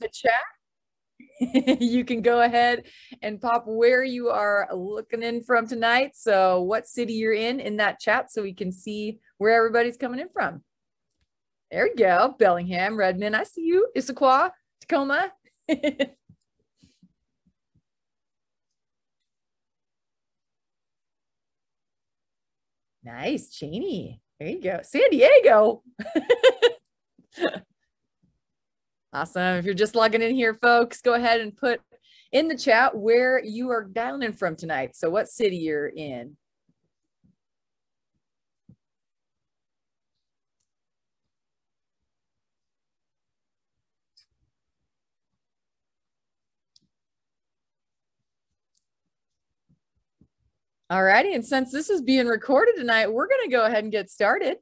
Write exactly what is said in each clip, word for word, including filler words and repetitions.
the chat. You can go ahead and pop where you are looking in from tonight. So what city you're in in that chat so we can see where everybody's coming in from. There we go. Bellingham, Redmond, I see you. Issaquah, Tacoma. Nice, Cheney. There you go. San Diego. Awesome. If you're just logging in here, folks, go ahead and put in the chat where you are dialing from tonight. So what city you're in. All righty, and since this is being recorded tonight, we're going to go ahead and get started.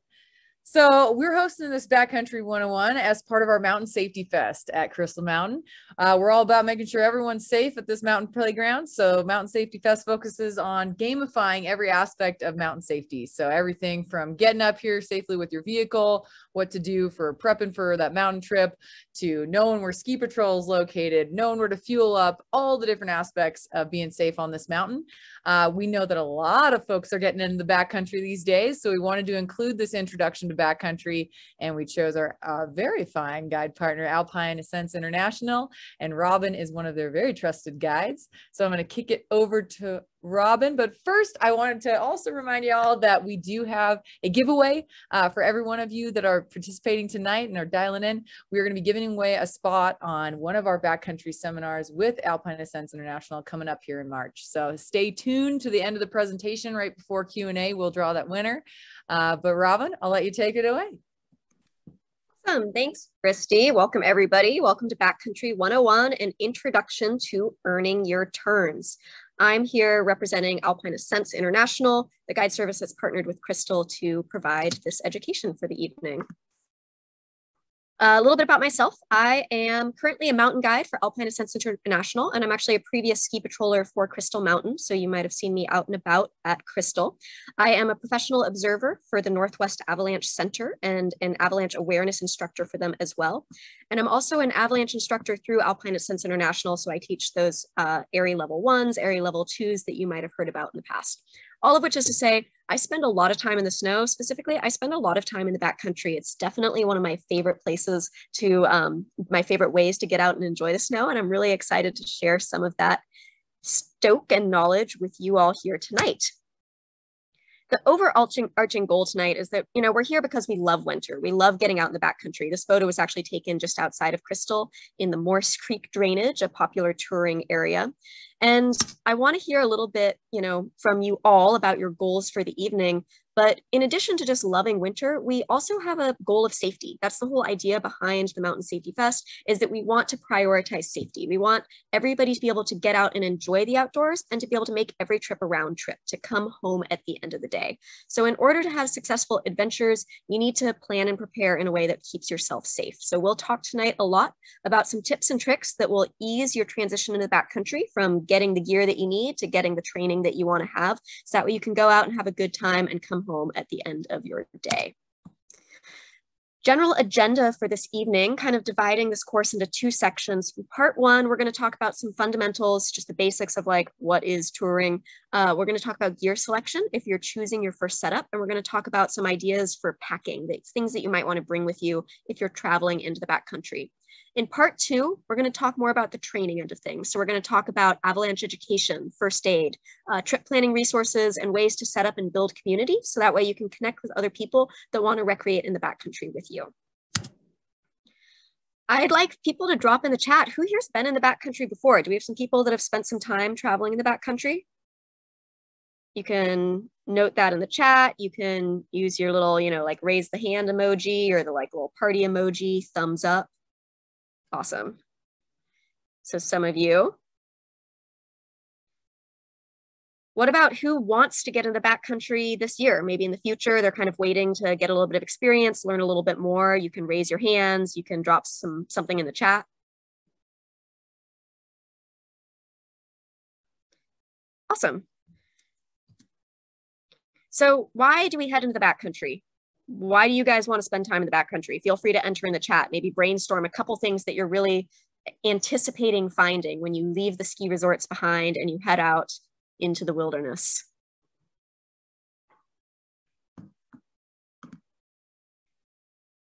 So we're hosting this Backcountry one oh one as part of our Mountain Safety Fest at Crystal Mountain. Uh, we're all about making sure everyone's safe at this mountain playground. So Mountain Safety Fest focuses on gamifying every aspect of mountain safety. So everything from getting up here safely with your vehicle, what to do for prepping for that mountain trip, to knowing where ski patrol is located, knowing where to fuel up, all the different aspects of being safe on this mountain. Uh, we know that a lot of folks are getting into the backcountry these days, so we wanted to include this introduction to backcountry, and we chose our, our very fine guide partner, Alpine Ascents International, and Robin is one of their very trusted guides. So I'm going to kick it over to Robin, but first I wanted to also remind you all that we do have a giveaway uh, for every one of you that are participating tonight and are dialing in. We're going to be giving away a spot on one of our backcountry seminars with Alpine Ascents International coming up here in March. So stay tuned to the end of the presentation right before Q and A. We'll draw that winner. Uh, but Robin, I'll let you take it away. Awesome. Thanks, Christy. Welcome, everybody. Welcome to Backcountry one oh one, an introduction to earning your turns. I'm here representing Alpine Ascents International, the guide service that's partnered with Crystal to provide this education for the evening. A little bit about myself. I am currently a mountain guide for Alpine Ascents International, and I'm actually a previous ski patroller for Crystal Mountain, so you might have seen me out and about at Crystal. I am a professional observer for the Northwest Avalanche Center and an avalanche awareness instructor for them as well. And I'm also an avalanche instructor through Alpine Ascents International, so I teach those uh, A R I level ones, A R I level twos that you might have heard about in the past. All of which is to say, I spend a lot of time in the snow. Specifically, I spend a lot of time in the backcountry. It's definitely one of my favorite places to, um, my favorite ways to get out and enjoy the snow. And I'm really excited to share some of that stoke and knowledge with you all here tonight. The overarching arching goal tonight is that, you know, we're here because we love winter. We love getting out in the backcountry. This photo was actually taken just outside of Crystal in the Morse Creek drainage, a popular touring area. And I want to hear a little bit, you know, from you all about your goals for the evening. But in addition to just loving winter, we also have a goal of safety. That's the whole idea behind the Mountain Safety Fest, is that we want to prioritize safety. We want everybody to be able to get out and enjoy the outdoors and to be able to make every trip a round trip, to come home at the end of the day. So in order to have successful adventures, you need to plan and prepare in a way that keeps yourself safe. So we'll talk tonight a lot about some tips and tricks that will ease your transition into the backcountry, from getting the gear that you need to getting the training that you want to have. So that way you can go out and have a good time and come home at the end of your day. General agenda for this evening, kind of dividing this course into two sections. In part one, we're going to talk about some fundamentals, just the basics of like, what is touring? Uh, we're going to talk about gear selection if you're choosing your first setup. And we're going to talk about some ideas for packing, the things that you might want to bring with you if you're traveling into the backcountry. In part two, we're going to talk more about the training end of things. So we're going to talk about avalanche education, first aid, uh, trip planning resources, and ways to set up and build community. So that way you can connect with other people that want to recreate in the backcountry with you. I'd like people to drop in the chat, who here's been in the backcountry before? Do we have some people that have spent some time traveling in the backcountry? You can note that in the chat. You can use your little, you know, like raise the hand emoji or the like little party emoji, thumbs up. Awesome. So some of you. What about who wants to get in the backcountry this year? Maybe in the future, they're kind of waiting to get a little bit of experience, learn a little bit more. You can raise your hands. You can drop some something in the chat. Awesome. So why do we head into the backcountry? Why do you guys want to spend time in the backcountry? Feel free to enter in the chat, maybe brainstorm a couple things that you're really anticipating finding when you leave the ski resorts behind and you head out into the wilderness.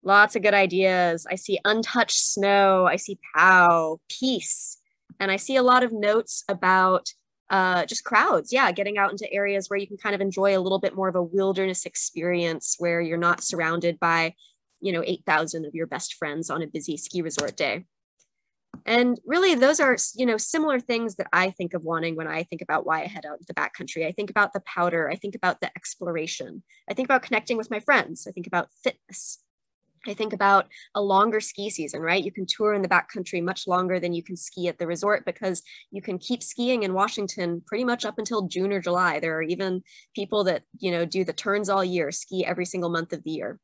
Lots of good ideas. I see untouched snow, I see POW, peace, and I see a lot of notes about uh, just crowds, yeah, getting out into areas where you can kind of enjoy a little bit more of a wilderness experience where you're not surrounded by, you know, eight thousand of your best friends on a busy ski resort day. And really those are, you know, similar things that I think of wanting when I think about why I head out into the backcountry. I think about the powder, I think about the exploration, I think about connecting with my friends, I think about fitness. I think about a longer ski season, right? You can tour in the backcountry much longer than you can ski at the resort because you can keep skiing in Washington pretty much up until June or July. There are even people that, you know, do the turns all year, ski every single month of the year.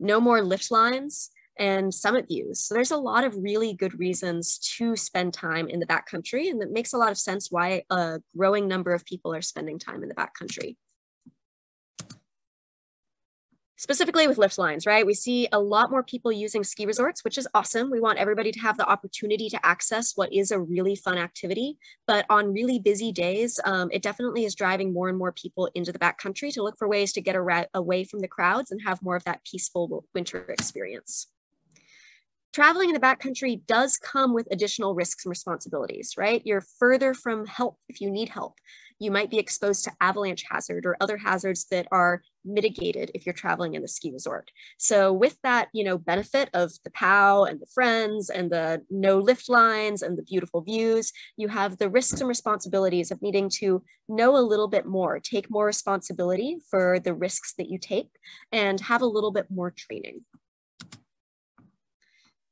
No more lift lines and summit views. So there's a lot of really good reasons to spend time in the backcountry, and that makes a lot of sense why a growing number of people are spending time in the backcountry. Specifically with lift lines, right? We see a lot more people using ski resorts, which is awesome. We want everybody to have the opportunity to access what is a really fun activity, but on really busy days, um, it definitely is driving more and more people into the backcountry to look for ways to get away from the crowds and have more of that peaceful winter experience. Traveling in the backcountry does come with additional risks and responsibilities, right? You're further from help if you need help. You might be exposed to avalanche hazard or other hazards that are mitigated if you're traveling in the ski resort. So with that, you know, benefit of the POW and the friends and the no lift lines and the beautiful views, you have the risks and responsibilities of needing to know a little bit more, take more responsibility for the risks that you take, and have a little bit more training.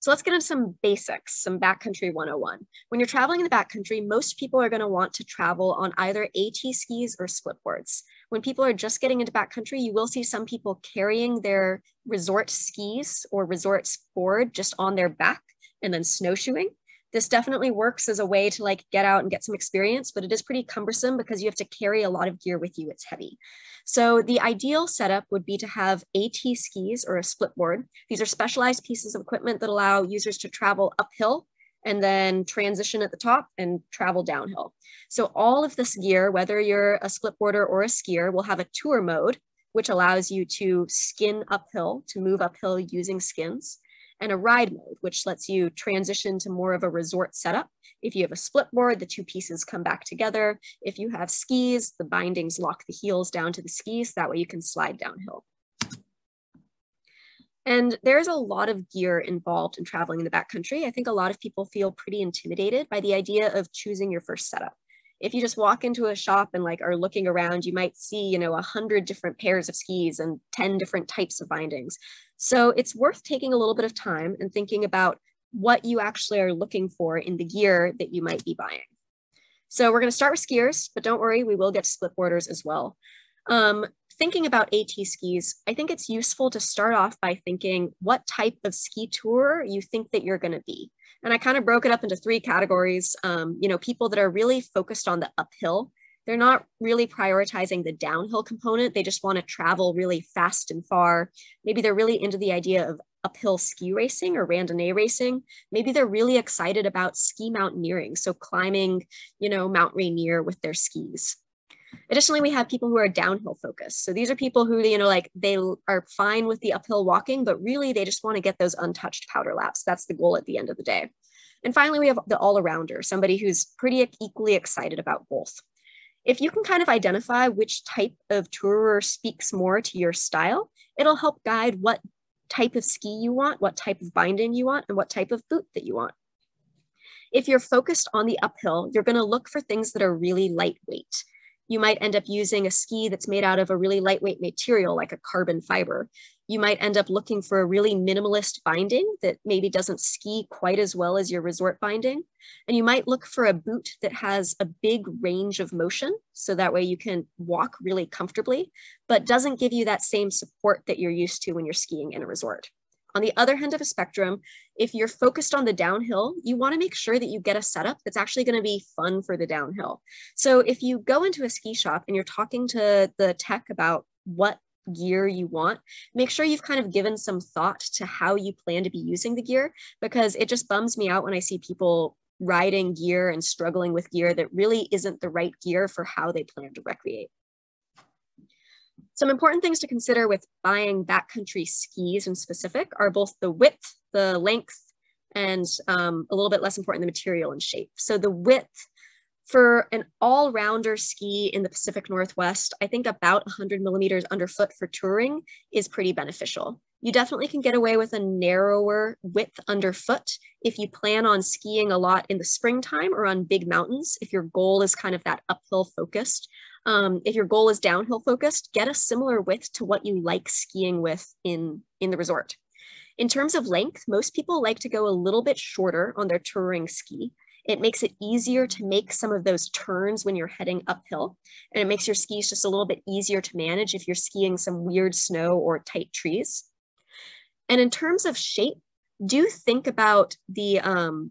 So let's get into some basics, some backcountry one oh one. When you're traveling in the backcountry, most people are gonna want to travel on either AT skis or splitboards. When people are just getting into backcountry, you will see some people carrying their resort skis or resort board just on their back and then snowshoeing. This definitely works as a way to like get out and get some experience, but it is pretty cumbersome because you have to carry a lot of gear with you, it's heavy. So the ideal setup would be to have AT skis or a split board. These are specialized pieces of equipment that allow users to travel uphill and then transition at the top and travel downhill. So all of this gear, whether you're a split boarder or a skier, will have a tour mode, which allows you to skin uphill, to move uphill using skins, and a ride mode, which lets you transition to more of a resort setup. If you have a split board, the two pieces come back together. If you have skis, the bindings lock the heels down to the skis, that way you can slide downhill. And there's a lot of gear involved in traveling in the backcountry. I think a lot of people feel pretty intimidated by the idea of choosing your first setup. If you just walk into a shop and like are looking around, you might see, you know, a hundred different pairs of skis and ten different types of bindings. So it's worth taking a little bit of time and thinking about what you actually are looking for in the gear that you might be buying. So we're gonna start with skiers, but don't worry, we will get to split boarders as well. Um, thinking about AT skis, I think it's useful to start off by thinking what type of ski tour you think that you're gonna be. And I kind of broke it up into three categories. Um, you know, people that are really focused on the uphill. They're not really prioritizing the downhill component. They just want to travel really fast and far. Maybe they're really into the idea of uphill ski racing or randonnée racing. Maybe they're really excited about ski mountaineering. So climbing, you know, Mount Rainier with their skis. Additionally, we have people who are downhill focused. So these are people who, you know, like they are fine with the uphill walking, but really they just want to get those untouched powder laps. That's the goal at the end of the day. And finally, we have the all-arounder, somebody who's pretty equally excited about both. If you can kind of identify which type of tourer speaks more to your style, it'll help guide what type of ski you want, what type of binding you want, and what type of boot that you want. If you're focused on the uphill, you're going to look for things that are really lightweight. You might end up using a ski that's made out of a really lightweight material like a carbon fiber. You might end up looking for a really minimalist binding that maybe doesn't ski quite as well as your resort binding. And you might look for a boot that has a big range of motion, so that way you can walk really comfortably, but doesn't give you that same support that you're used to when you're skiing in a resort. On the other end of a spectrum, if you're focused on the downhill, you want to make sure that you get a setup that's actually going to be fun for the downhill. So if you go into a ski shop and you're talking to the tech about what gear you want, make sure you've kind of given some thought to how you plan to be using the gear, because it just bums me out when I see people riding gear and struggling with gear that really isn't the right gear for how they plan to recreate. Some important things to consider with buying backcountry skis in specific are both the width, the length, and um, a little bit less important, the material and shape. So the width for an all-rounder ski in the Pacific Northwest, I think about one hundred millimeters underfoot for touring is pretty beneficial. You definitely can get away with a narrower width underfoot if you plan on skiing a lot in the springtime or on big mountains, if your goal is kind of that uphill focused. Um, if your goal is downhill focused, get a similar width to what you like skiing with in, in the resort. In terms of length, most people like to go a little bit shorter on their touring ski. It makes it easier to make some of those turns when you're heading uphill, and it makes your skis just a little bit easier to manage if you're skiing some weird snow or tight trees. And in terms of shape, do think about the, um,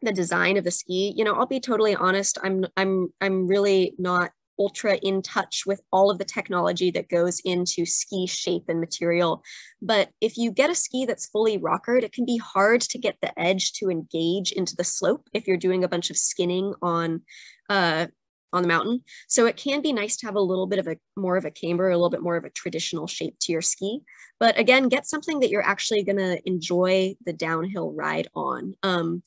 the design of the ski. You know, I'll be totally honest, I'm, I'm, I'm really not ultra in touch with all of the technology that goes into ski shape and material. But if you get a ski that's fully rockered, it can be hard to get the edge to engage into the slope if you're doing a bunch of skinning on, uh, on the mountain. So it can be nice to have a little bit of a more of a camber, a little bit more of a traditional shape to your ski. But again, get something that you're actually going to enjoy the downhill ride on. Um,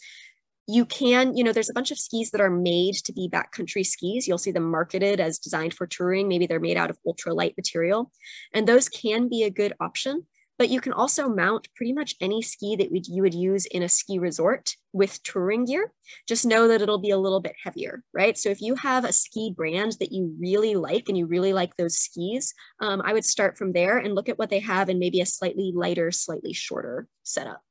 You can, you know, there's a bunch of skis that are made to be backcountry skis. You'll see them marketed as designed for touring. Maybe they're made out of ultralight material, and those can be a good option, but you can also mount pretty much any ski that you would use in a ski resort with touring gear. Just know that it'll be a little bit heavier, right? So if you have a ski brand that you really like and you really like those skis, um, I would start from there and look at what they have in maybe a slightly lighter, slightly shorter setup.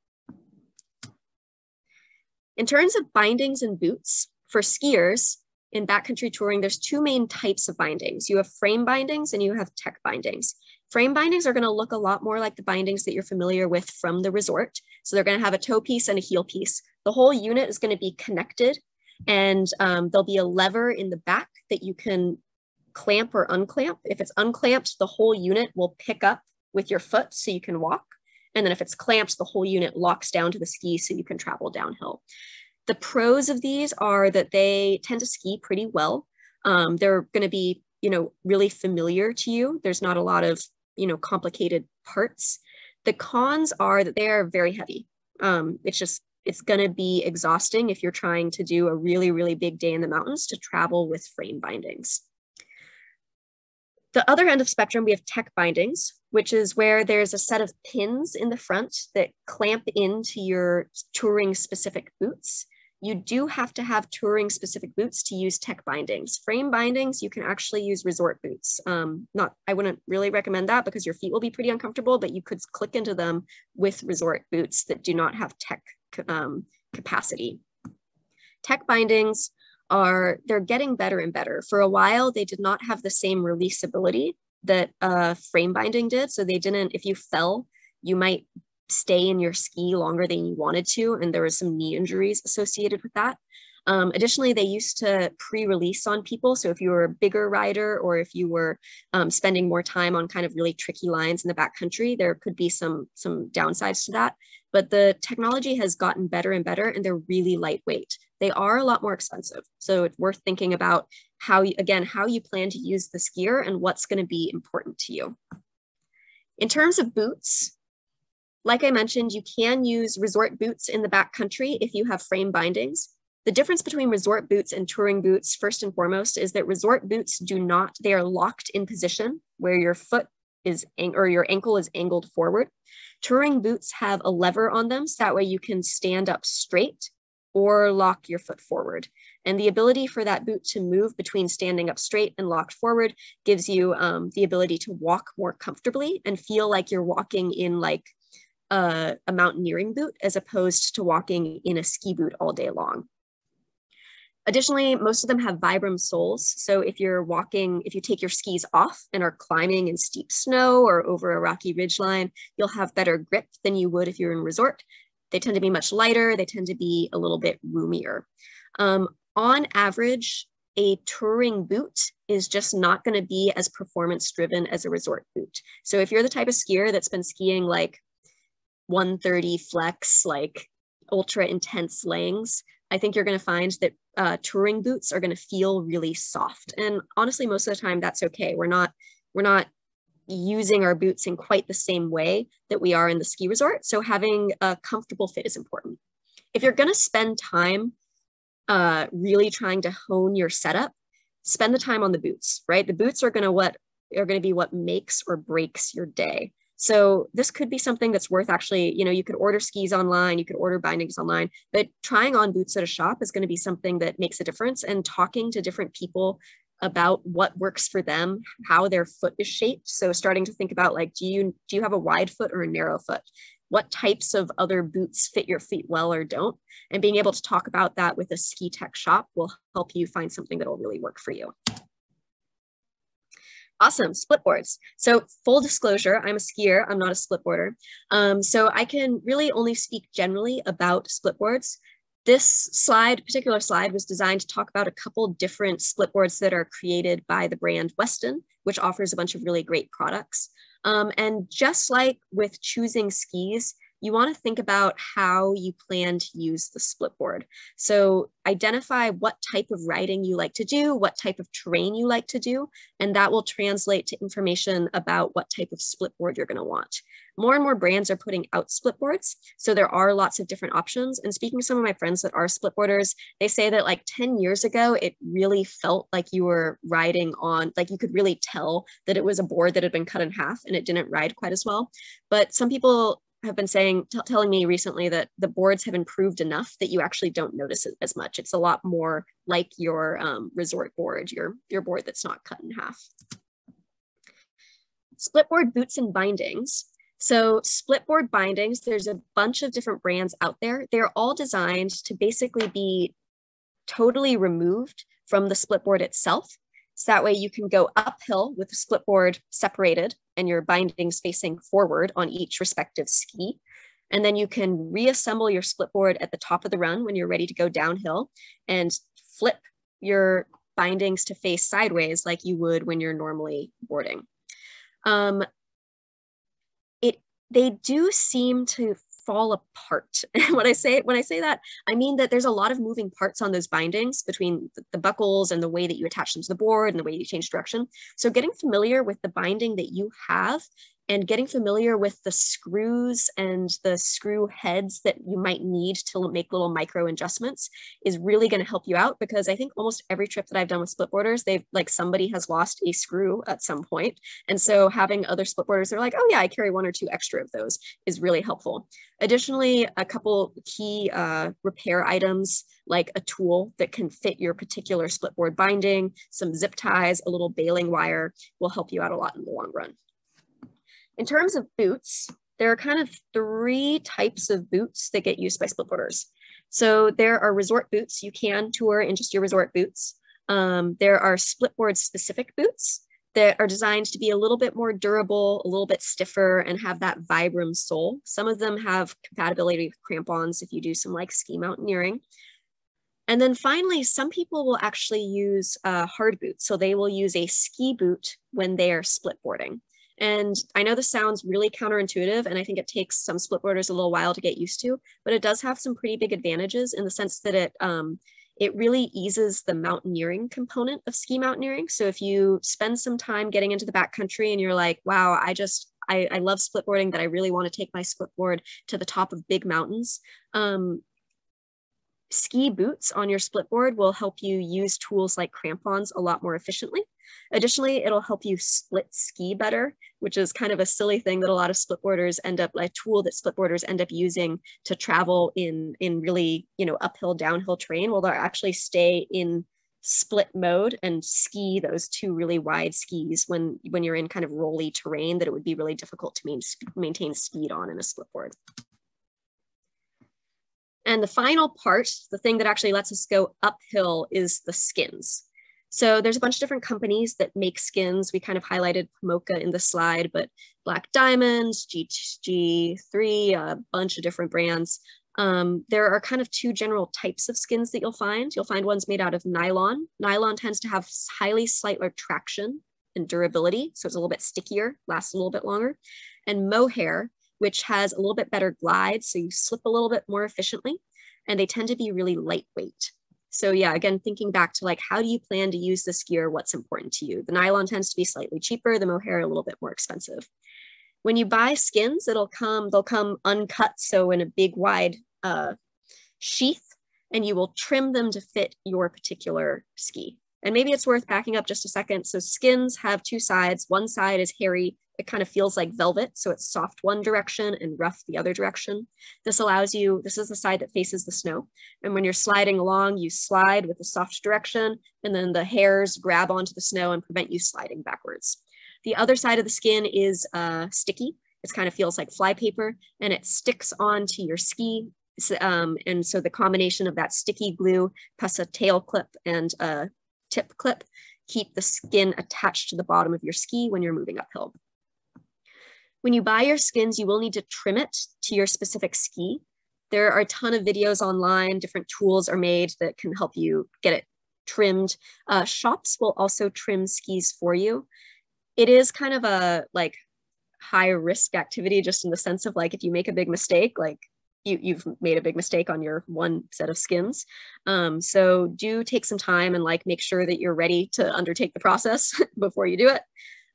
In terms of bindings and boots, for skiers in backcountry touring, there's two main types of bindings. You have frame bindings and you have tech bindings. Frame bindings are going to look a lot more like the bindings that you're familiar with from the resort. So they're going to have a toe piece and a heel piece. The whole unit is going to be connected, and um, there'll be a lever in the back that you can clamp or unclamp. If it's unclamped, the whole unit will pick up with your foot so you can walk. And then if it's clamped, the whole unit locks down to the ski so you can travel downhill. The pros of these are that they tend to ski pretty well. Um, they're going to be, you know, really familiar to you. There's not a lot of, you know, complicated parts. The cons are that they are very heavy. Um, it's just, it's going to be exhausting if you're trying to do a really, really big day in the mountains to travel with frame bindings. The other end of spectrum, we have tech bindings, which is where there's a set of pins in the front that clamp into your touring specific boots. You do have to have touring specific boots to use tech bindings. Frame bindings, you can actually use resort boots. Um, not, I wouldn't really recommend that because your feet will be pretty uncomfortable, but you could click into them with resort boots that do not have tech um, capacity. Tech bindings, are they're getting better and better. For a while, they did not have the same releasability that uh, frame binding did. So they didn't, if you fell, you might stay in your ski longer than you wanted to. And there was some knee injuries associated with that. Um, additionally, they used to pre-release on people. So if you were a bigger rider or if you were um, spending more time on kind of really tricky lines in the backcountry, there could be some, some downsides to that. But the technology has gotten better and better, and they're really lightweight. They are a lot more expensive. So it's worth thinking about how, you, again, how you plan to use this gear and what's going to be important to you. In terms of boots, like I mentioned, you can use resort boots in the backcountry if you have frame bindings. The difference between resort boots and touring boots, first and foremost, is that resort boots do not, they are locked in position where your foot is, or your ankle is angled forward. Touring boots have a lever on them, so that way you can stand up straight or lock your foot forward. And the ability for that boot to move between standing up straight and locked forward gives you um, the ability to walk more comfortably and feel like you're walking in like a, a mountaineering boot as opposed to walking in a ski boot all day long. Additionally, most of them have Vibram soles. So if you're walking, if you take your skis off and are climbing in steep snow or over a rocky ridgeline, you'll have better grip than you would if you're in resort. They tend to be much lighter. They tend to be a little bit roomier. Um, on average, a touring boot is just not going to be as performance driven as a resort boot. So if you're the type of skier that's been skiing like one thirty flex, like ultra intense langs, I think you're going to find that uh, touring boots are going to feel really soft. And honestly, most of the time that's okay. We're not, we're not using our boots in quite the same way that we are in the ski resort. So having a comfortable fit is important. If you're going to spend time uh, really trying to hone your setup, spend the time on the boots, right? The boots are going to what are going to be what makes or breaks your day. So this could be something that's worth actually, you know, you could order skis online, you could order bindings online, but trying on boots at a shop is going to be something that makes a difference, and talking to different people about what works for them, how their foot is shaped. So starting to think about like, do you, do you have a wide foot or a narrow foot? What types of other boots fit your feet well or don't? And being able to talk about that with a ski tech shop will help you find something that'll really work for you. Awesome, split boards. So full disclosure, I'm a skier, I'm not a split boarder. Um, so I can really only speak generally about split boards. This slide, particular slide, was designed to talk about a couple different split boards that are created by the brand Weston, which offers a bunch of really great products. Um, and just like with choosing skis, you want to think about how you plan to use the split board. So identify what type of riding you like to do, what type of terrain you like to do, and that will translate to information about what type of split board you're going to want. More and more brands are putting out split boards, so there are lots of different options. And speaking to some of my friends that are split boarders, they say that like ten years ago, it really felt like you were riding on, like you could really tell that it was a board that had been cut in half and it didn't ride quite as well. But some people have been saying, t- telling me recently that the boards have improved enough that you actually don't notice it as much. It's a lot more like your um, resort board, your, your board that's not cut in half. Split board boots and bindings. So split board bindings, there's a bunch of different brands out there. They're all designed to basically be totally removed from the split board itself. So that way you can go uphill with the split board separated and your bindings facing forward on each respective ski. And then you can reassemble your split board at the top of the run when you're ready to go downhill and flip your bindings to face sideways like you would when you're normally boarding. Um, it, they do seem to fall apart. when I say when I say that, I mean that there's a lot of moving parts on those bindings between the buckles and the way that you attach them to the board and the way you change direction. So getting familiar with the binding that you have and getting familiar with the screws and the screw heads that you might need to make little micro adjustments is really going to help you out, because I think almost every trip that I've done with split boarders, they've like somebody has lost a screw at some point. And so having other split boarders, they're like, oh yeah, I carry one or two extra of those, is really helpful. Additionally, a couple key uh, repair items, like a tool that can fit your particular split board binding, some zip ties, a little baling wire, will help you out a lot in the long run. In terms of boots, there are kind of three types of boots that get used by split boarders. So there are resort boots. You can tour in just your resort boots. Um, there are split board specific boots that are designed to be a little bit more durable, a little bit stiffer, and have that Vibram sole. Some of them have compatibility with crampons if you do some like ski mountaineering. And then finally, some people will actually use uh, hard boots. So they will use a ski boot when they are split boarding. And I know this sounds really counterintuitive, and I think it takes some split boarders a little while to get used to, but it does have some pretty big advantages in the sense that it um, it really eases the mountaineering component of ski mountaineering. So if you spend some time getting into the backcountry and you're like, wow, I just, I, I love split boarding, but I really want to take my split board to the top of big mountains. Um, Ski boots on your split board will help you use tools like crampons a lot more efficiently. Additionally, it'll help you split ski better, which is kind of a silly thing that a lot of split boarders end up, like a tool that split boarders end up using to travel in, in really, you know, uphill, downhill terrain, while they'll actually stay in split mode and ski those two really wide skis when, when you're in kind of rolly terrain that it would be really difficult to main, maintain speed on in a split board. And the final part, the thing that actually lets us go uphill, is the skins. So there's a bunch of different companies that make skins. We kind of highlighted Pomoca in the slide, but Black Diamond, G G three, a bunch of different brands. Um, there are kind of two general types of skins that you'll find. You'll find ones made out of nylon. Nylon tends to have highly slighter traction and durability, so it's a little bit stickier, lasts a little bit longer. And mohair, which has a little bit better glide, so you slip a little bit more efficiently, and they tend to be really lightweight. So yeah, again, thinking back to like, how do you plan to use this gear? What's important to you? The nylon tends to be slightly cheaper, the mohair a little bit more expensive. When you buy skins, it'll come, they'll come uncut, so in a big wide uh, sheath, and you will trim them to fit your particular ski. And maybe it's worth backing up just a second. So skins have two sides. One side is hairy. It kind of feels like velvet, so it's soft one direction and rough the other direction. This allows you, this is the side that faces the snow. And when you're sliding along, you slide with the soft direction, and then the hairs grab onto the snow and prevent you sliding backwards. The other side of the skin is uh, sticky. It kind of feels like flypaper, and it sticks onto your ski. Um, and so the combination of that sticky glue plus a tail clip and a tip clip keep the skin attached to the bottom of your ski when you're moving uphill. When you buy your skins, you will need to trim it to your specific ski. There are a ton of videos online. Different tools are made that can help you get it trimmed. Uh, shops will also trim skis for you. It is kind of a like high risk activity, just in the sense of like, if you make a big mistake, like you, you've made a big mistake on your one set of skins. Um, so do take some time and like make sure that you're ready to undertake the process before you do it.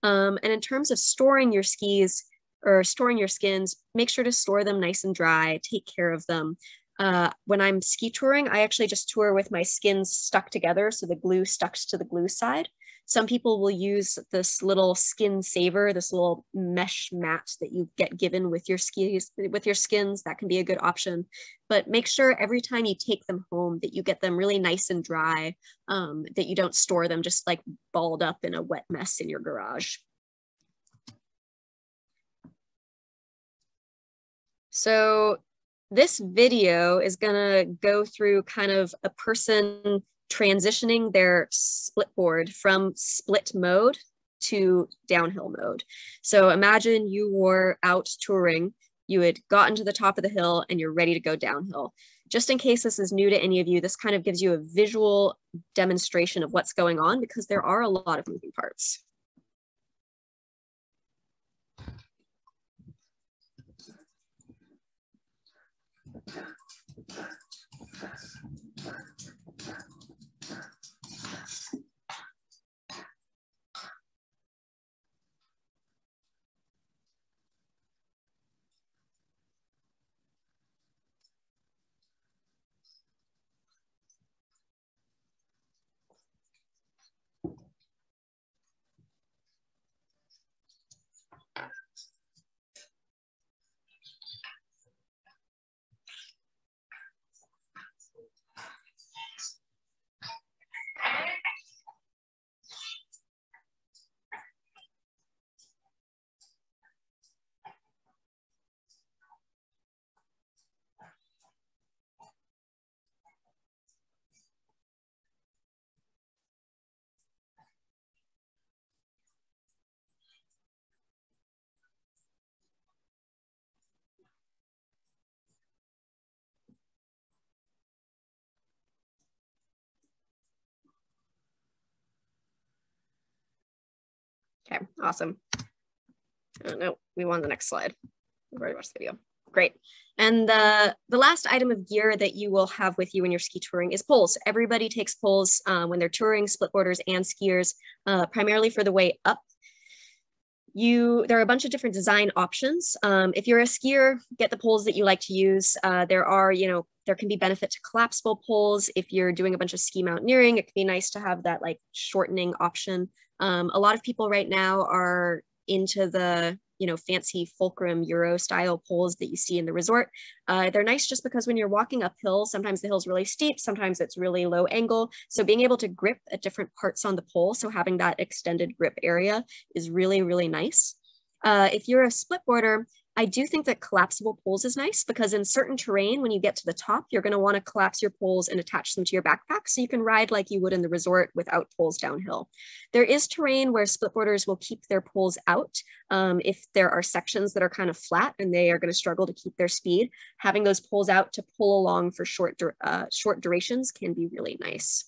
Um, and in terms of storing your skis or storing your skins, make sure to store them nice and dry, take care of them. Uh, when I'm ski touring, I actually just tour with my skins stuck together, so the glue stuck to the glue side. Some people will use this little skin saver, this little mesh mat that you get given with your skis, with your skins. That can be a good option, but make sure every time you take them home that you get them really nice and dry, um, that you don't store them just like balled up in a wet mess in your garage. So this video is gonna go through kind of a person transitioning their split board from split mode to downhill mode. So imagine you were out touring, you had gotten to the top of the hill and you're ready to go downhill. Just in case this is new to any of you, this kind of gives you a visual demonstration of what's going on, because there are a lot of moving parts. Okay, awesome. Oh no, we want the next slide. We've already watched the video. Great. And the, the last item of gear that you will have with you when you're ski touring is poles. Everybody takes poles uh, when they're touring, splitboarders and skiers, uh, primarily for the way up. You, there are a bunch of different design options. Um, if you're a skier, get the poles that you like to use. Uh, there are, you know, there can be benefit to collapsible poles. If you're doing a bunch of ski mountaineering, it can be nice to have that like shortening option. Um, a lot of people right now are into the, you know, fancy fulcrum Euro style poles that you see in the resort. Uh, they're nice just because when you're walking uphill, sometimes the hill's really steep, sometimes it's really low angle. So being able to grip at different parts on the pole, so having that extended grip area is really, really nice. Uh, if you're a splitboarder, I do think that collapsible poles is nice because in certain terrain, when you get to the top, you're going to want to collapse your poles and attach them to your backpack so you can ride like you would in the resort without poles downhill. There is terrain where splitboarders will keep their poles out um, if there are sections that are kind of flat and they are going to struggle to keep their speed. Having those poles out to pull along for short, uh, short durations can be really nice.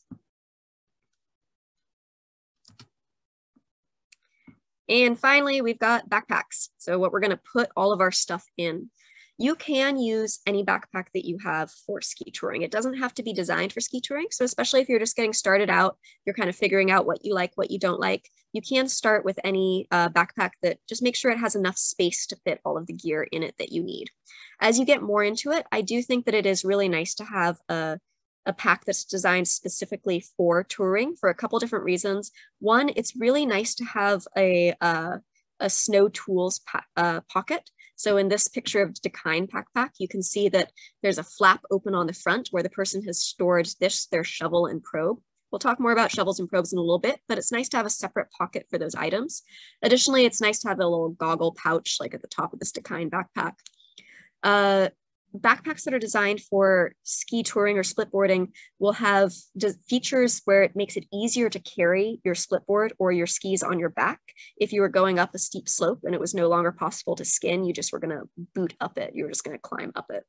And finally, we've got backpacks. So what we're going to put all of our stuff in. You can use any backpack that you have for ski touring. It doesn't have to be designed for ski touring. So especially if you're just getting started out, you're kind of figuring out what you like, what you don't like. You can start with any uh, backpack that just make sure it has enough space to fit all of the gear in it that you need. As you get more into it, I do think that it is really nice to have a a pack that's designed specifically for touring for a couple different reasons. One, it's really nice to have a, uh, a snow tools uh, pocket. So in this picture of Dakine backpack, you can see that there's a flap open on the front where the person has stored this, their shovel and probe. We'll talk more about shovels and probes in a little bit, but it's nice to have a separate pocket for those items. Additionally, it's nice to have a little goggle pouch like at the top of this Dakine backpack. Uh, Backpacks that are designed for ski touring or splitboarding will have features where it makes it easier to carry your splitboard or your skis on your back. If you were going up a steep slope and it was no longer possible to skin, you just were going to boot up it. You were just going to climb up it.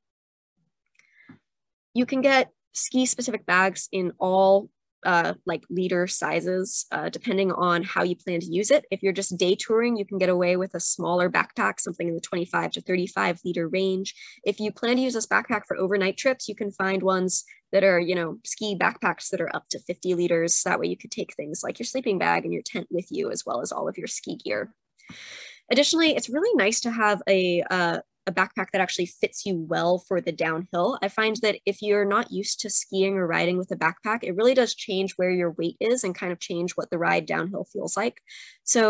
You can get ski-specific bags in all Uh, like liter sizes, uh, depending on how you plan to use it. If you're just day touring, you can get away with a smaller backpack, something in the twenty-five to thirty-five liter range. If you plan to use this backpack for overnight trips, you can find ones that are, you know, ski backpacks that are up to fifty liters. That way you could take things like your sleeping bag and your tent with you, as well as all of your ski gear. Additionally, it's really nice to have a uh, a backpack that actually fits you well for the downhill. I find that if you're not used to skiing or riding with a backpack, it really does change where your weight is and kind of change what the ride downhill feels like. So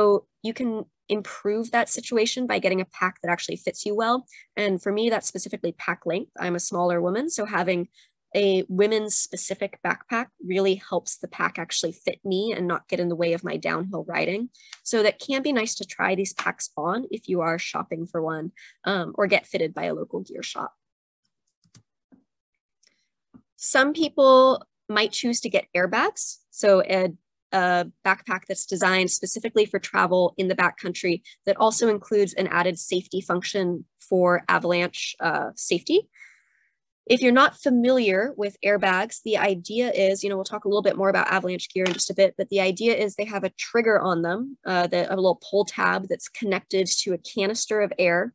you can improve that situation by getting a pack that actually fits you well. And for me, that's specifically pack length. I'm a smaller woman, so having a women's specific backpack really helps the pack actually fit me and not get in the way of my downhill riding. So that can be nice to try these packs on if you are shopping for one um, or get fitted by a local gear shop. Some people might choose to get airbags. So a, a backpack that's designed specifically for travel in the backcountry that also includes an added safety function for avalanche uh, safety. If you're not familiar with airbags, the idea is, you know, we'll talk a little bit more about avalanche gear in just a bit, but the idea is they have a trigger on them, uh, the, a little pull tab that's connected to a canister of air.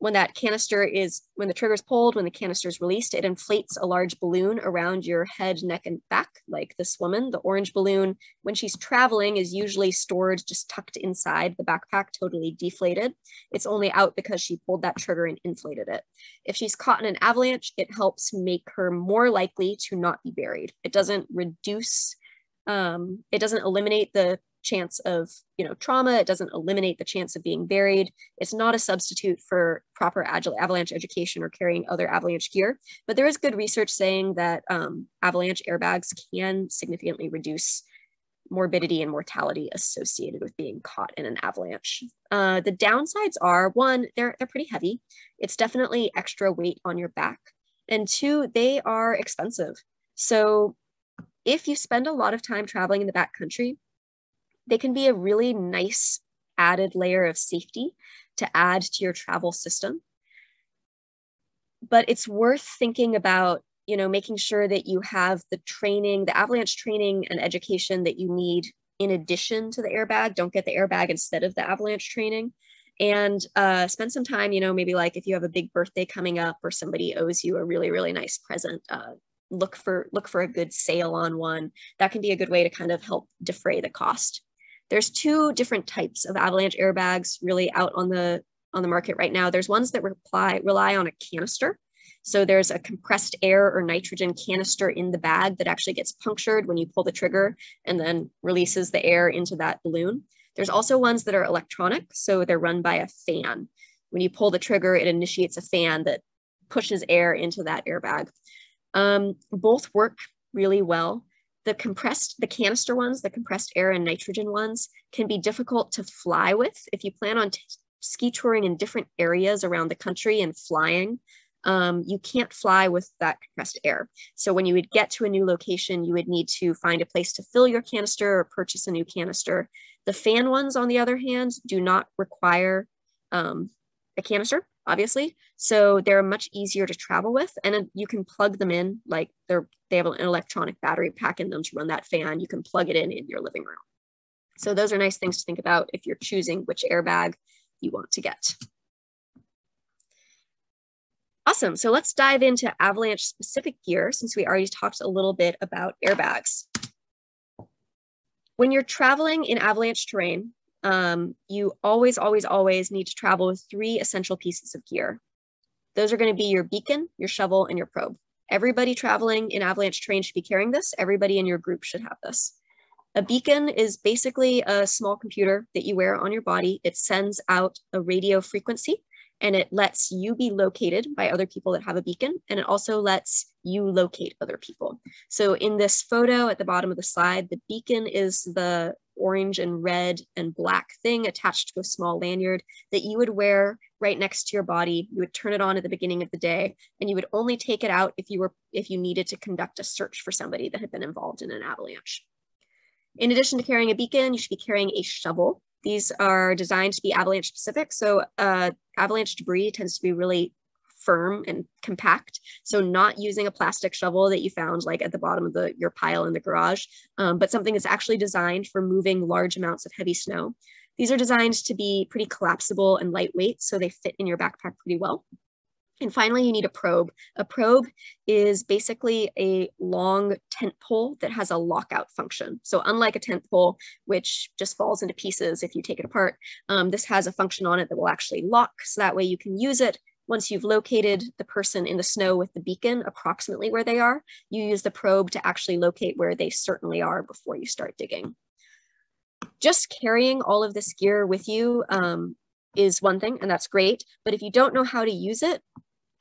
When that canister is, when the trigger is pulled, when the canister is released, it inflates a large balloon around your head, neck, and back, like this woman. The orange balloon, when she's traveling, is usually stored just tucked inside the backpack, totally deflated. It's only out because she pulled that trigger and inflated it. If she's caught in an avalanche, it helps make her more likely to not be buried. It doesn't reduce, um, it doesn't eliminate the chance of, you know, trauma. It doesn't eliminate the chance of being buried. It's not a substitute for proper avalanche education or carrying other avalanche gear, but there is good research saying that um, avalanche airbags can significantly reduce morbidity and mortality associated with being caught in an avalanche. Uh, the downsides are, one, they're, they're pretty heavy. It's definitely extra weight on your back. And two, they are expensive. So if you spend a lot of time traveling in the backcountry, they can be a really nice added layer of safety to add to your travel system. But it's worth thinking about, you know, making sure that you have the training, the avalanche training and education that you need in addition to the airbag. Don't get the airbag instead of the avalanche training. And uh, spend some time, you know, maybe like if you have a big birthday coming up or somebody owes you a really, really nice present, uh, look for, look for a good sale on one. That can be a good way to kind of help defray the cost. There's two different types of avalanche airbags really out on the, on the market right now. There's ones that reply, rely on a canister. So there's a compressed air or nitrogen canister in the bag that actually gets punctured when you pull the trigger and then releases the air into that balloon. There's also ones that are electronic. So they're run by a fan. When you pull the trigger, it initiates a fan that pushes air into that airbag. Um, both work really well. The compressed, the canister ones, the compressed air and nitrogen ones can be difficult to fly with. If you plan on ski touring in different areas around the country and flying, um, you can't fly with that compressed air. So when you would get to a new location, you would need to find a place to fill your canister or purchase a new canister. The fan ones, on the other hand, do not require um, a canister, obviously. So they're much easier to travel with, and you can plug them in, like they're, they have an electronic battery pack in them to run that fan. You can plug it in in your living room. So those are nice things to think about if you're choosing which airbag you want to get. Awesome, so let's dive into avalanche specific gear, since we already talked a little bit about airbags. When you're traveling in avalanche terrain, um, you always, always, always need to travel with three essential pieces of gear. Those are gonna be your beacon, your shovel, and your probe. Everybody traveling in avalanche terrain should be carrying this. Everybody in your group should have this. A beacon is basically a small computer that you wear on your body. It sends out a radio frequency, and it lets you be located by other people that have a beacon, and it also lets you locate other people. So in this photo at the bottom of the slide, the beacon is the orange and red and black thing attached to a small lanyard that you would wear right next to your body. You would turn it on at the beginning of the day, and you would only take it out if you were if you needed to conduct a search for somebody that had been involved in an avalanche. In addition to carrying a beacon, you should be carrying a shovel. These are designed to be avalanche specific. So uh, avalanche debris tends to be really firm and compact. So not using a plastic shovel that you found like at the bottom of the, your pile in the garage, um, but something that's actually designed for moving large amounts of heavy snow. These are designed to be pretty collapsible and lightweight, so they fit in your backpack pretty well. And finally, you need a probe. A probe is basically a long tent pole that has a lockout function. So unlike a tent pole, which just falls into pieces if you take it apart, um, this has a function on it that will actually lock, so that way you can use it. Once you've located the person in the snow with the beacon approximately where they are, you use the probe to actually locate where they certainly are before you start digging. Just carrying all of this gear with you um, is one thing, and that's great, but if you don't know how to use it,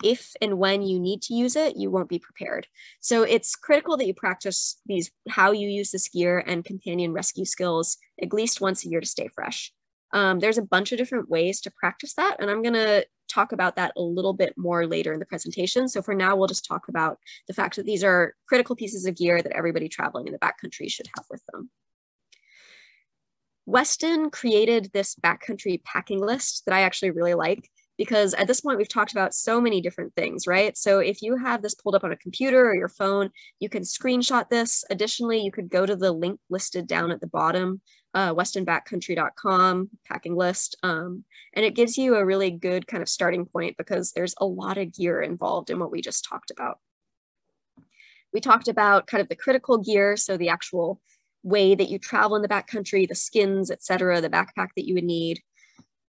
if and when you need to use it, you won't be prepared. So it's critical that you practice these, how you use this gear and companion rescue skills at least once a year to stay fresh. Um, there's a bunch of different ways to practice that, and I'm gonna talk about that a little bit more later in the presentation. So for now, we'll just talk about the fact that these are critical pieces of gear that everybody traveling in the backcountry should have with them. Weston created this backcountry packing list that I actually really like, because at this point we've talked about so many different things, right? So if you have this pulled up on a computer or your phone, you can screenshot this. Additionally, you could go to the link listed down at the bottom, uh, weston backcountry dot com, packing list, um, and it gives you a really good kind of starting point, because there's a lot of gear involved in what we just talked about. We talked about kind of the critical gear, so the actual way that you travel in the backcountry, the skins, et cetera, the backpack that you would need.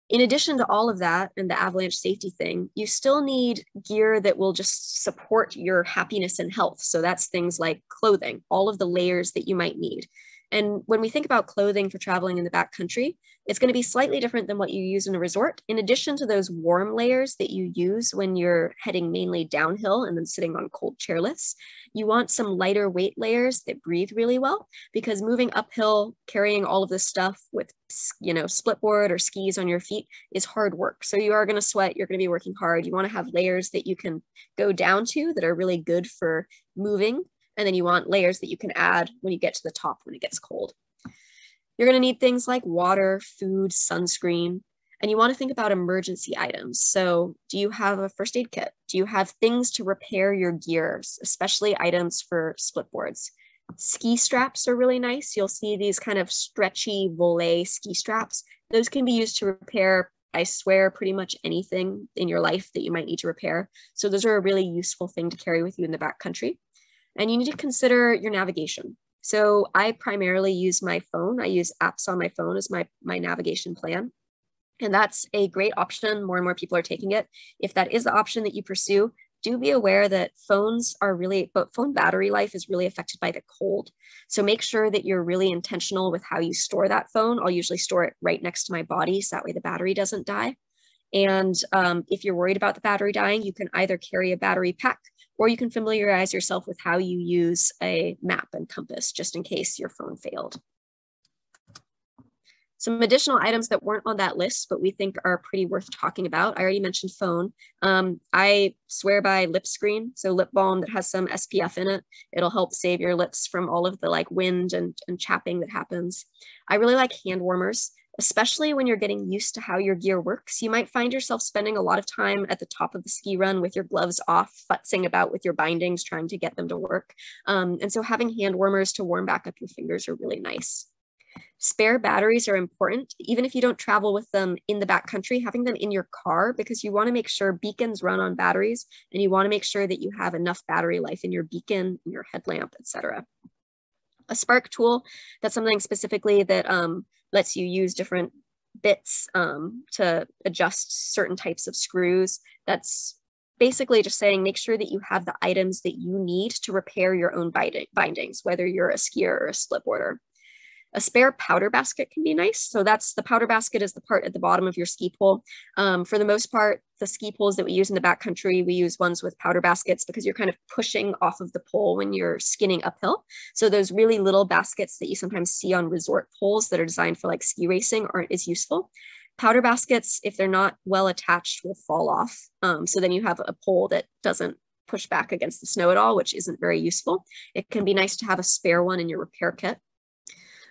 In addition to all of that and the avalanche safety thing, you still need gear that will just support your happiness and health. So that's things like clothing, all of the layers that you might need. And when we think about clothing for traveling in the backcountry, it's going to be slightly different than what you use in a resort. In addition to those warm layers that you use when you're heading mainly downhill and then sitting on cold chairlifts, you want some lighter weight layers that breathe really well, because moving uphill, carrying all of this stuff with, you know, splitboard or skis on your feet is hard work. So you are going to sweat, you're going to be working hard. You want to have layers that you can go down to that are really good for moving. And then you want layers that you can add when you get to the top when it gets cold. You're gonna need things like water, food, sunscreen, and you wanna think about emergency items. So do you have a first aid kit? Do you have things to repair your gears, especially items for split boards? Ski straps are really nice. You'll see these kind of stretchy volet ski straps. Those can be used to repair, I swear, pretty much anything in your life that you might need to repair. So those are a really useful thing to carry with you in the backcountry. And you need to consider your navigation. So I primarily use my phone. I use apps on my phone as my, my navigation plan. And that's a great option. More and more people are taking it. If that is the option that you pursue, do be aware that phones are really, but phone battery life is really affected by the cold. So make sure that you're really intentional with how you store that phone. I'll usually store it right next to my body, so that way the battery doesn't die. And um, if you're worried about the battery dying, you can either carry a battery pack, or you can familiarize yourself with how you use a map and compass just in case your phone failed. Some additional items that weren't on that list, but we think are pretty worth talking about. I already mentioned phone. Um, I swear by lip screen, so lip balm that has some S P F in it. It'll help save your lips from all of the like wind and, and chapping that happens. I really like hand warmers, especially when you're getting used to how your gear works. You might find yourself spending a lot of time at the top of the ski run with your gloves off, futzing about with your bindings, trying to get them to work. Um, and so having hand warmers to warm back up your fingers are really nice. Spare batteries are important, even if you don't travel with them in the backcountry, having them in your car, because you want to make sure beacons run on batteries, and you want to make sure that you have enough battery life in your beacon, in your headlamp, et cetera. A spark tool, that's something specifically that um, lets you use different bits um, to adjust certain types of screws. That's basically just saying, make sure that you have the items that you need to repair your own binding bindings, whether you're a skier or a slipboarder. A spare powder basket can be nice. So that's the powder basket is the part at the bottom of your ski pole. Um, for the most part, the ski poles that we use in the backcountry, we use ones with powder baskets because you're kind of pushing off of the pole when you're skinning uphill. So those really little baskets that you sometimes see on resort poles that are designed for like ski racing aren't as useful. Powder baskets, if they're not well attached, will fall off. Um, so then you have a pole that doesn't push back against the snow at all, which isn't very useful. It can be nice to have a spare one in your repair kit.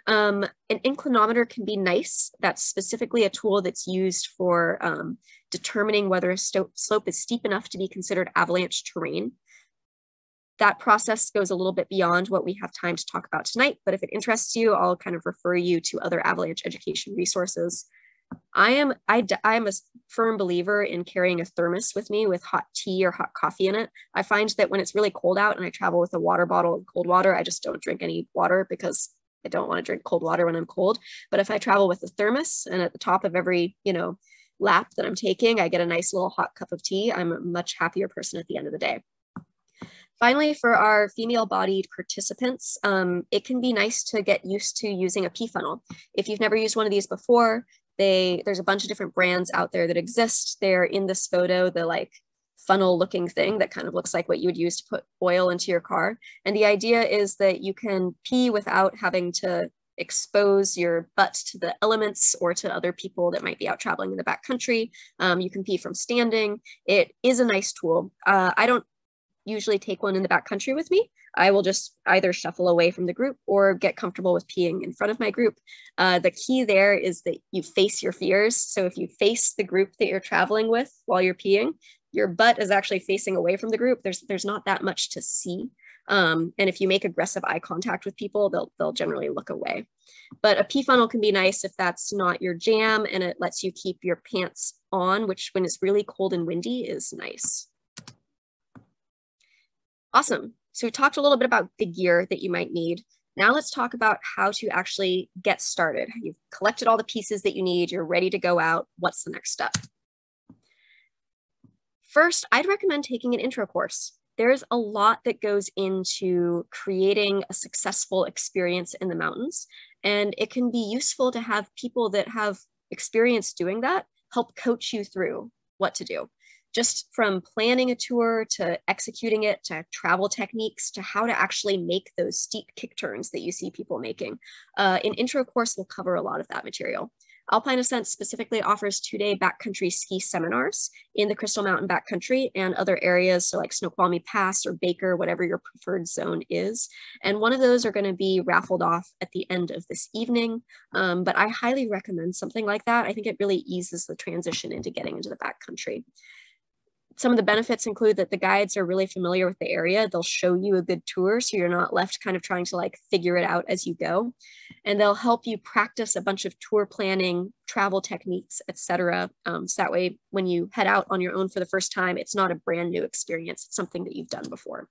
Um, an inclinometer can be nice. That's specifically a tool that's used for um, determining whether a slope is steep enough to be considered avalanche terrain. That process goes a little bit beyond what we have time to talk about tonight, but if it interests you, I'll kind of refer you to other avalanche education resources. I am, I, I am a firm believer in carrying a thermos with me with hot tea or hot coffee in it. I find that when it's really cold out and I travel with a water bottle of cold water, I just don't drink any water because I don't want to drink cold water when I'm cold. But if I travel with a thermos and at the top of every, you know, lap that I'm taking, I get a nice little hot cup of tea, I'm a much happier person at the end of the day. Finally, for our female-bodied participants, um, it can be nice to get used to using a P-funnel. If you've never used one of these before, they there's a bunch of different brands out there that exist. They're in this photo, the like funnel looking thing that kind of looks like what you would use to put oil into your car. And the idea is that you can pee without having to expose your butt to the elements or to other people that might be out traveling in the backcountry. Um, you can pee from standing. It is a nice tool. Uh, I don't usually take one in the backcountry with me. I will just either shuffle away from the group or get comfortable with peeing in front of my group. Uh, the key there is that you face your fears. So if you face the group that you're traveling with while you're peeing, your butt is actually facing away from the group. There's there's not that much to see. Um, and if you make aggressive eye contact with people, they'll, they'll generally look away. But a pee funnel can be nice if that's not your jam, and it lets you keep your pants on, which when it's really cold and windy is nice. Awesome. So we talked a little bit about the gear that you might need. Now let's talk about how to actually get started. You've collected all the pieces that you need. You're ready to go out. What's the next step? First, I'd recommend taking an intro course. There's a lot that goes into creating a successful experience in the mountains, and it can be useful to have people that have experience doing that help coach you through what to do. Just from planning a tour to executing it, to travel techniques, to how to actually make those steep kick turns that you see people making. Uh, an intro course will cover a lot of that material. Alpine Ascents specifically offers two-day backcountry ski seminars in the Crystal Mountain backcountry and other areas, so like Snoqualmie Pass or Baker, whatever your preferred zone is. And one of those are going to be raffled off at the end of this evening, um, but I highly recommend something like that. I think it really eases the transition into getting into the backcountry. Some of the benefits include that the guides are really familiar with the area. They'll show you a good tour so you're not left kind of trying to like figure it out as you go. And they'll help you practice a bunch of tour planning, travel techniques, et cetera. Um, so that way, when you head out on your own for the first time, it's not a brand new experience. It's something that you've done before.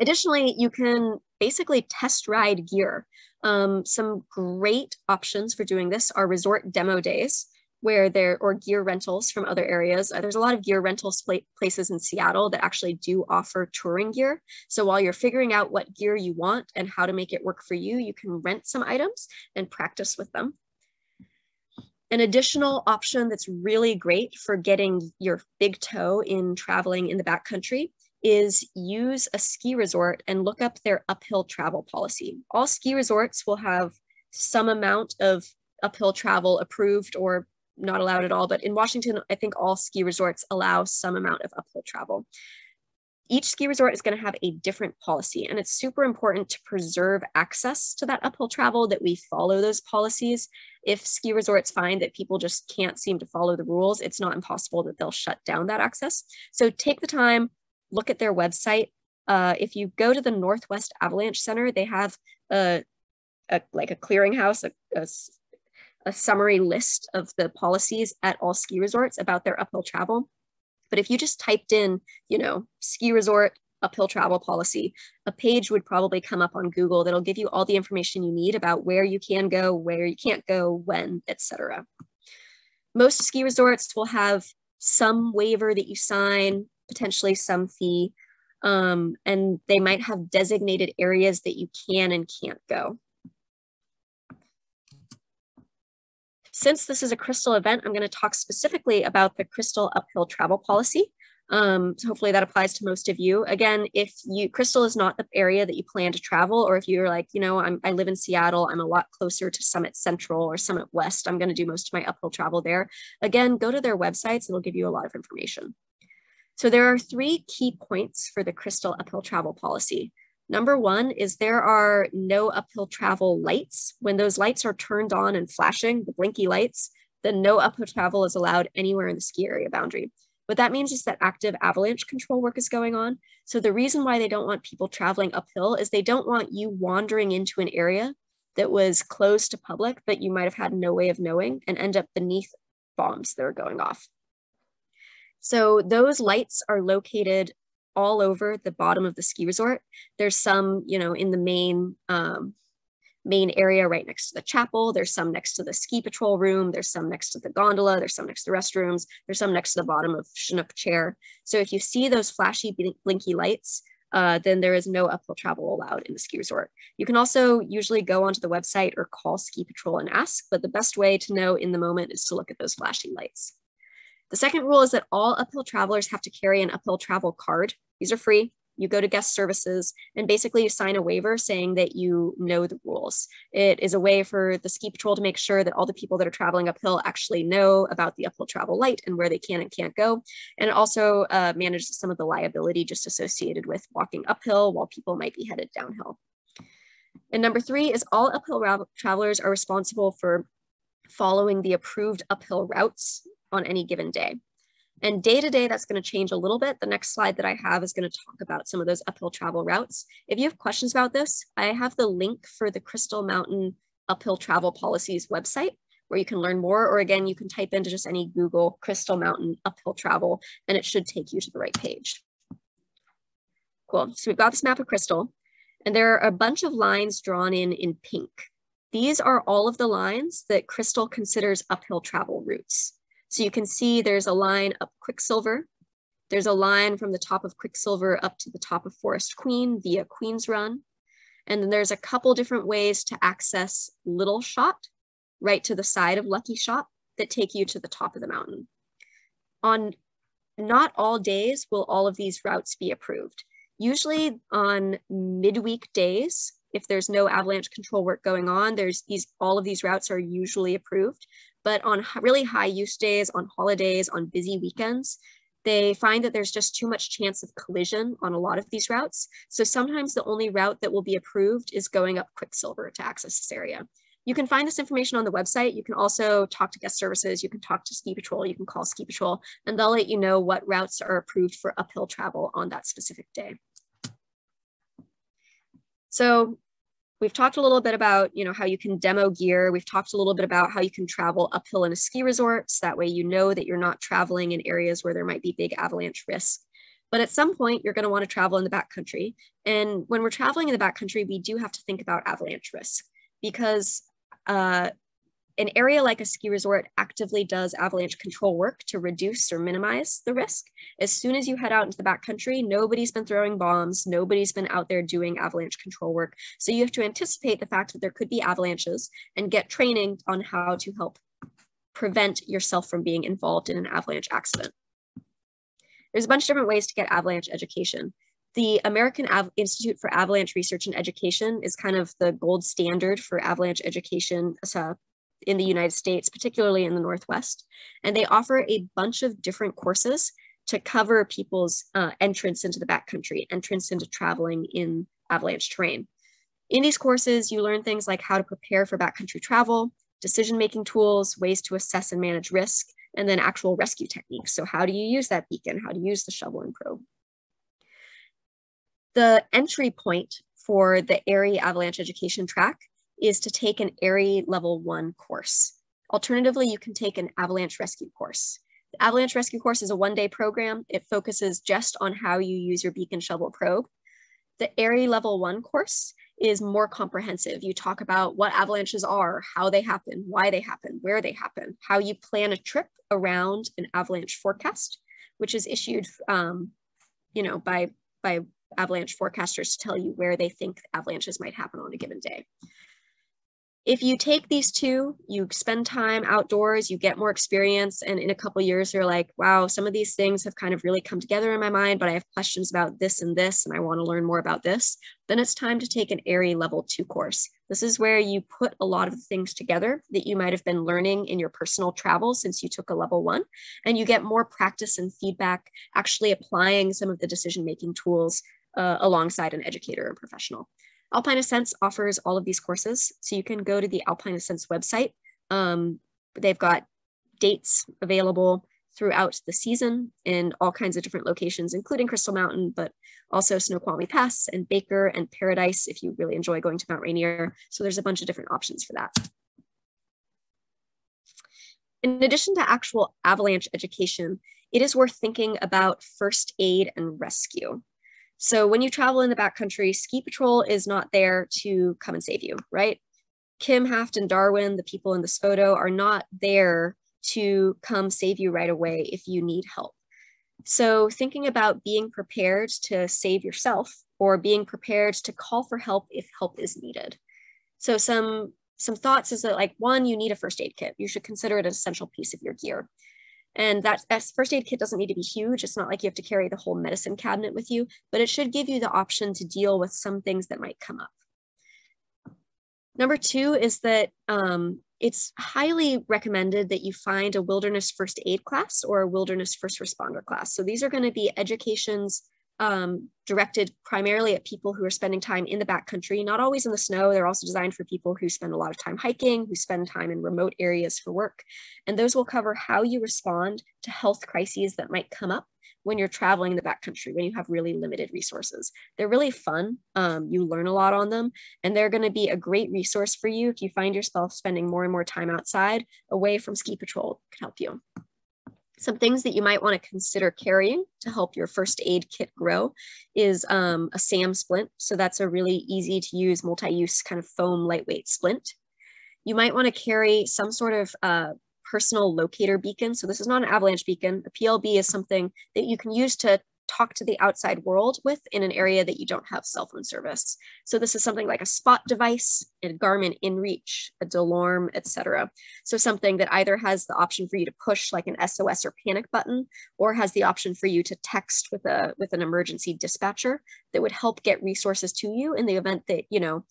Additionally, you can basically test ride gear. Um, some great options for doing this are resort demo days, where there or gear rentals from other areas. Uh, there's a lot of gear rental places in Seattle that actually do offer touring gear. So while you're figuring out what gear you want and how to make it work for you, you can rent some items and practice with them. An additional option that's really great for getting your big toe in traveling in the backcountry is use a ski resort and look up their uphill travel policy. All ski resorts will have some amount of uphill travel approved or not allowed at all. But in Washington, I think all ski resorts allow some amount of uphill travel. Each ski resort is going to have a different policy, and it's super important to preserve access to that uphill travel, that we follow those policies. If ski resorts find that people just can't seem to follow the rules, it's not impossible that they'll shut down that access. So take the time, look at their website. Uh, if you go to the Northwest Avalanche Center, they have a, a like a clearinghouse, a, a, a summary list of the policies at all ski resorts about their uphill travel. But if you just typed in, you know, ski resort uphill travel policy, a page would probably come up on Google that'll give you all the information you need about where you can go, where you can't go, when, et cetera. Most ski resorts will have some waiver that you sign, potentially some fee, um, and they might have designated areas that you can and can't go. Since this is a Crystal event, I'm going to talk specifically about the Crystal uphill travel policy. Um, so hopefully that applies to most of you. Again, if you Crystal is not the area that you plan to travel, or if you're like, you know, I'm, I live in Seattle, I'm a lot closer to Summit Central or Summit West, I'm going to do most of my uphill travel there. Again, go to their websites, it'll give you a lot of information. So there are three key points for the Crystal uphill travel policy. Number one is there are no uphill travel lights. When those lights are turned on and flashing, the blinky lights, then no uphill travel is allowed anywhere in the ski area boundary. What that means is that active avalanche control work is going on. So the reason why they don't want people traveling uphill is they don't want you wandering into an area that was closed to public that you might have had no way of knowing and end up beneath bombs that are going off. So those lights are located all over the bottom of the ski resort. There's some, you know, in the main, um, main area right next to the chapel, there's some next to the ski patrol room, there's some next to the gondola, there's some next to the restrooms, there's some next to the bottom of Chinook chair. So if you see those flashy blink blinky lights, uh, then there is no uphill travel allowed in the ski resort. You can also usually go onto the website or call ski patrol and ask, but the best way to know in the moment is to look at those flashing lights. The second rule is that all uphill travelers have to carry an uphill travel card. These are free. You go to guest services and basically you sign a waiver saying that you know the rules. It is a way for the ski patrol to make sure that all the people that are traveling uphill actually know about the uphill travel light and where they can and can't go. And it also uh, manages some of the liability just associated with walking uphill while people might be headed downhill. And number three is all uphill travelers are responsible for following the approved uphill routes on any given day. And day to day, that's going to change a little bit. The next slide that I have is going to talk about some of those uphill travel routes. If you have questions about this, I have the link for the Crystal Mountain Uphill Travel Policies website where you can learn more, or again, you can type into just any Google Crystal Mountain Uphill Travel and it should take you to the right page. Cool, so we've got this map of Crystal and there are a bunch of lines drawn in in pink. These are all of the lines that Crystal considers uphill travel routes. So you can see there's a line up Quicksilver. There's a line from the top of Quicksilver up to the top of Forest Queen via Queen's Run. And then there's a couple different ways to access Little Shot, right to the side of Lucky Shot, that take you to the top of the mountain. On not all days will all of these routes be approved. Usually on midweek days, if there's no avalanche control work going on, there's these, all of these routes are usually approved. But on really high use days, on holidays, on busy weekends, they find that there's just too much chance of collision on a lot of these routes. So sometimes the only route that will be approved is going up Quicksilver to access this area. You can find this information on the website. You can also talk to guest services. You can talk to ski patrol. You can call ski patrol and they'll let you know what routes are approved for uphill travel on that specific day. So we've talked a little bit about, you know, how you can demo gear. We've talked a little bit about how you can travel uphill in a ski resort. So that way you know that you're not traveling in areas where there might be big avalanche risk. But at some point, you're going to want to travel in the backcountry. And when we're traveling in the backcountry, we do have to think about avalanche risk because uh, an area like a ski resort actively does avalanche control work to reduce or minimize the risk. As soon as you head out into the backcountry, nobody's been throwing bombs, nobody's been out there doing avalanche control work. So you have to anticipate the fact that there could be avalanches and get training on how to help prevent yourself from being involved in an avalanche accident. There's a bunch of different ways to get avalanche education. The American Av- Institute for Avalanche Research and Education is kind of the gold standard for avalanche education uh, in the United States, particularly in the Northwest. And they offer a bunch of different courses to cover people's uh, entrance into the backcountry, entrance into traveling in avalanche terrain. In these courses, you learn things like how to prepare for backcountry travel, decision-making tools, ways to assess and manage risk, and then actual rescue techniques. So how do you use that beacon? How do you use the shovel and probe? The entry point for the A A R I Avalanche Education track is to take an A A R I Level one course. Alternatively, you can take an Avalanche Rescue course. The Avalanche Rescue course is a one-day program. It focuses just on how you use your beacon, shovel, probe. The A A R I Level one course is more comprehensive. You talk about what avalanches are, how they happen, why they happen, where they happen, how you plan a trip around an avalanche forecast, which is issued um, you know, by, by avalanche forecasters to tell you where they think avalanches might happen on a given day. If you take these two, you spend time outdoors, you get more experience, and in a couple years you're like, wow, some of these things have kind of really come together in my mind, but I have questions about this and this, and I want to learn more about this. Then it's time to take an A A R I Level two course. This is where you put a lot of the things together that you might have been learning in your personal travel since you took a Level one, and you get more practice and feedback actually applying some of the decision-making tools uh, alongside an educator and professional. Alpine Ascents offers all of these courses, so you can go to the Alpine Ascents website. Um, they've got dates available throughout the season in all kinds of different locations, including Crystal Mountain, but also Snoqualmie Pass and Baker and Paradise if you really enjoy going to Mount Rainier. So there's a bunch of different options for that. In addition to actual avalanche education, it is worth thinking about first aid and rescue. So when you travel in the backcountry, ski patrol is not there to come and save you, right? Kim, Haft, and Darwin, the people in this photo, are not there to come save you right away if you need help. So thinking about being prepared to save yourself or being prepared to call for help if help is needed. So some, some thoughts is that, like, one, you need a first aid kit. You should consider it an essential piece of your gear. And that, that first aid kit doesn't need to be huge. It's not like you have to carry the whole medicine cabinet with you, but it should give you the option to deal with some things that might come up. Number two is that um, it's highly recommended that you find a wilderness first aid class or a wilderness first responder class. So these are going to be educations um, directed primarily at people who are spending time in the backcountry, not always in the snow. They're also designed for people who spend a lot of time hiking, who spend time in remote areas for work. And those will cover how you respond to health crises that might come up when you're traveling the backcountry, when you have really limited resources. They're really fun. Um, you learn a lot on them, and they're going to be a great resource for you if you find yourself spending more and more time outside, away from ski patrol. It can help you. Some things that you might want to consider carrying to help your first aid kit grow is um, a SAM splint. So that's a really easy to use, multi-use kind of foam lightweight splint. You might want to carry some sort of uh, personal locator beacon. So this is not an avalanche beacon. A P L B is something that you can use to talk to the outside world with in an area that you don't have cell phone service. So this is something like a Spot device, a Garmin InReach, a Delorme, et cetera. So something that either has the option for you to push like an S O S or panic button, or has the option for you to text with a with an emergency dispatcher that would help get resources to you in the event that, you know,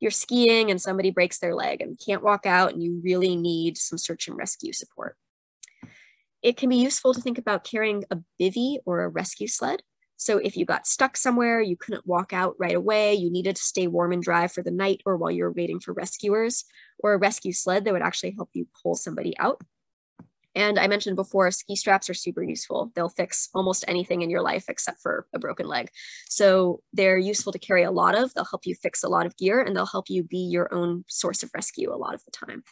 you're skiing and somebody breaks their leg and can't walk out and you really need some search and rescue support. It can be useful to think about carrying a bivy or a rescue sled. So if you got stuck somewhere, you couldn't walk out right away, you needed to stay warm and dry for the night or while you're waiting for rescuers, or a rescue sled that would actually help you pull somebody out. And I mentioned before, ski straps are super useful. They'll fix almost anything in your life except for a broken leg. So they're useful to carry a lot of, they'll help you fix a lot of gear, and they'll help you be your own source of rescue a lot of the time.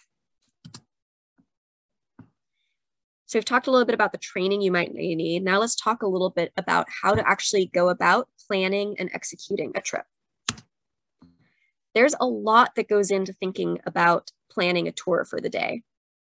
So we've talked a little bit about the training you might need. Now let's talk a little bit about how to actually go about planning and executing a trip. There's a lot that goes into thinking about planning a tour for the day.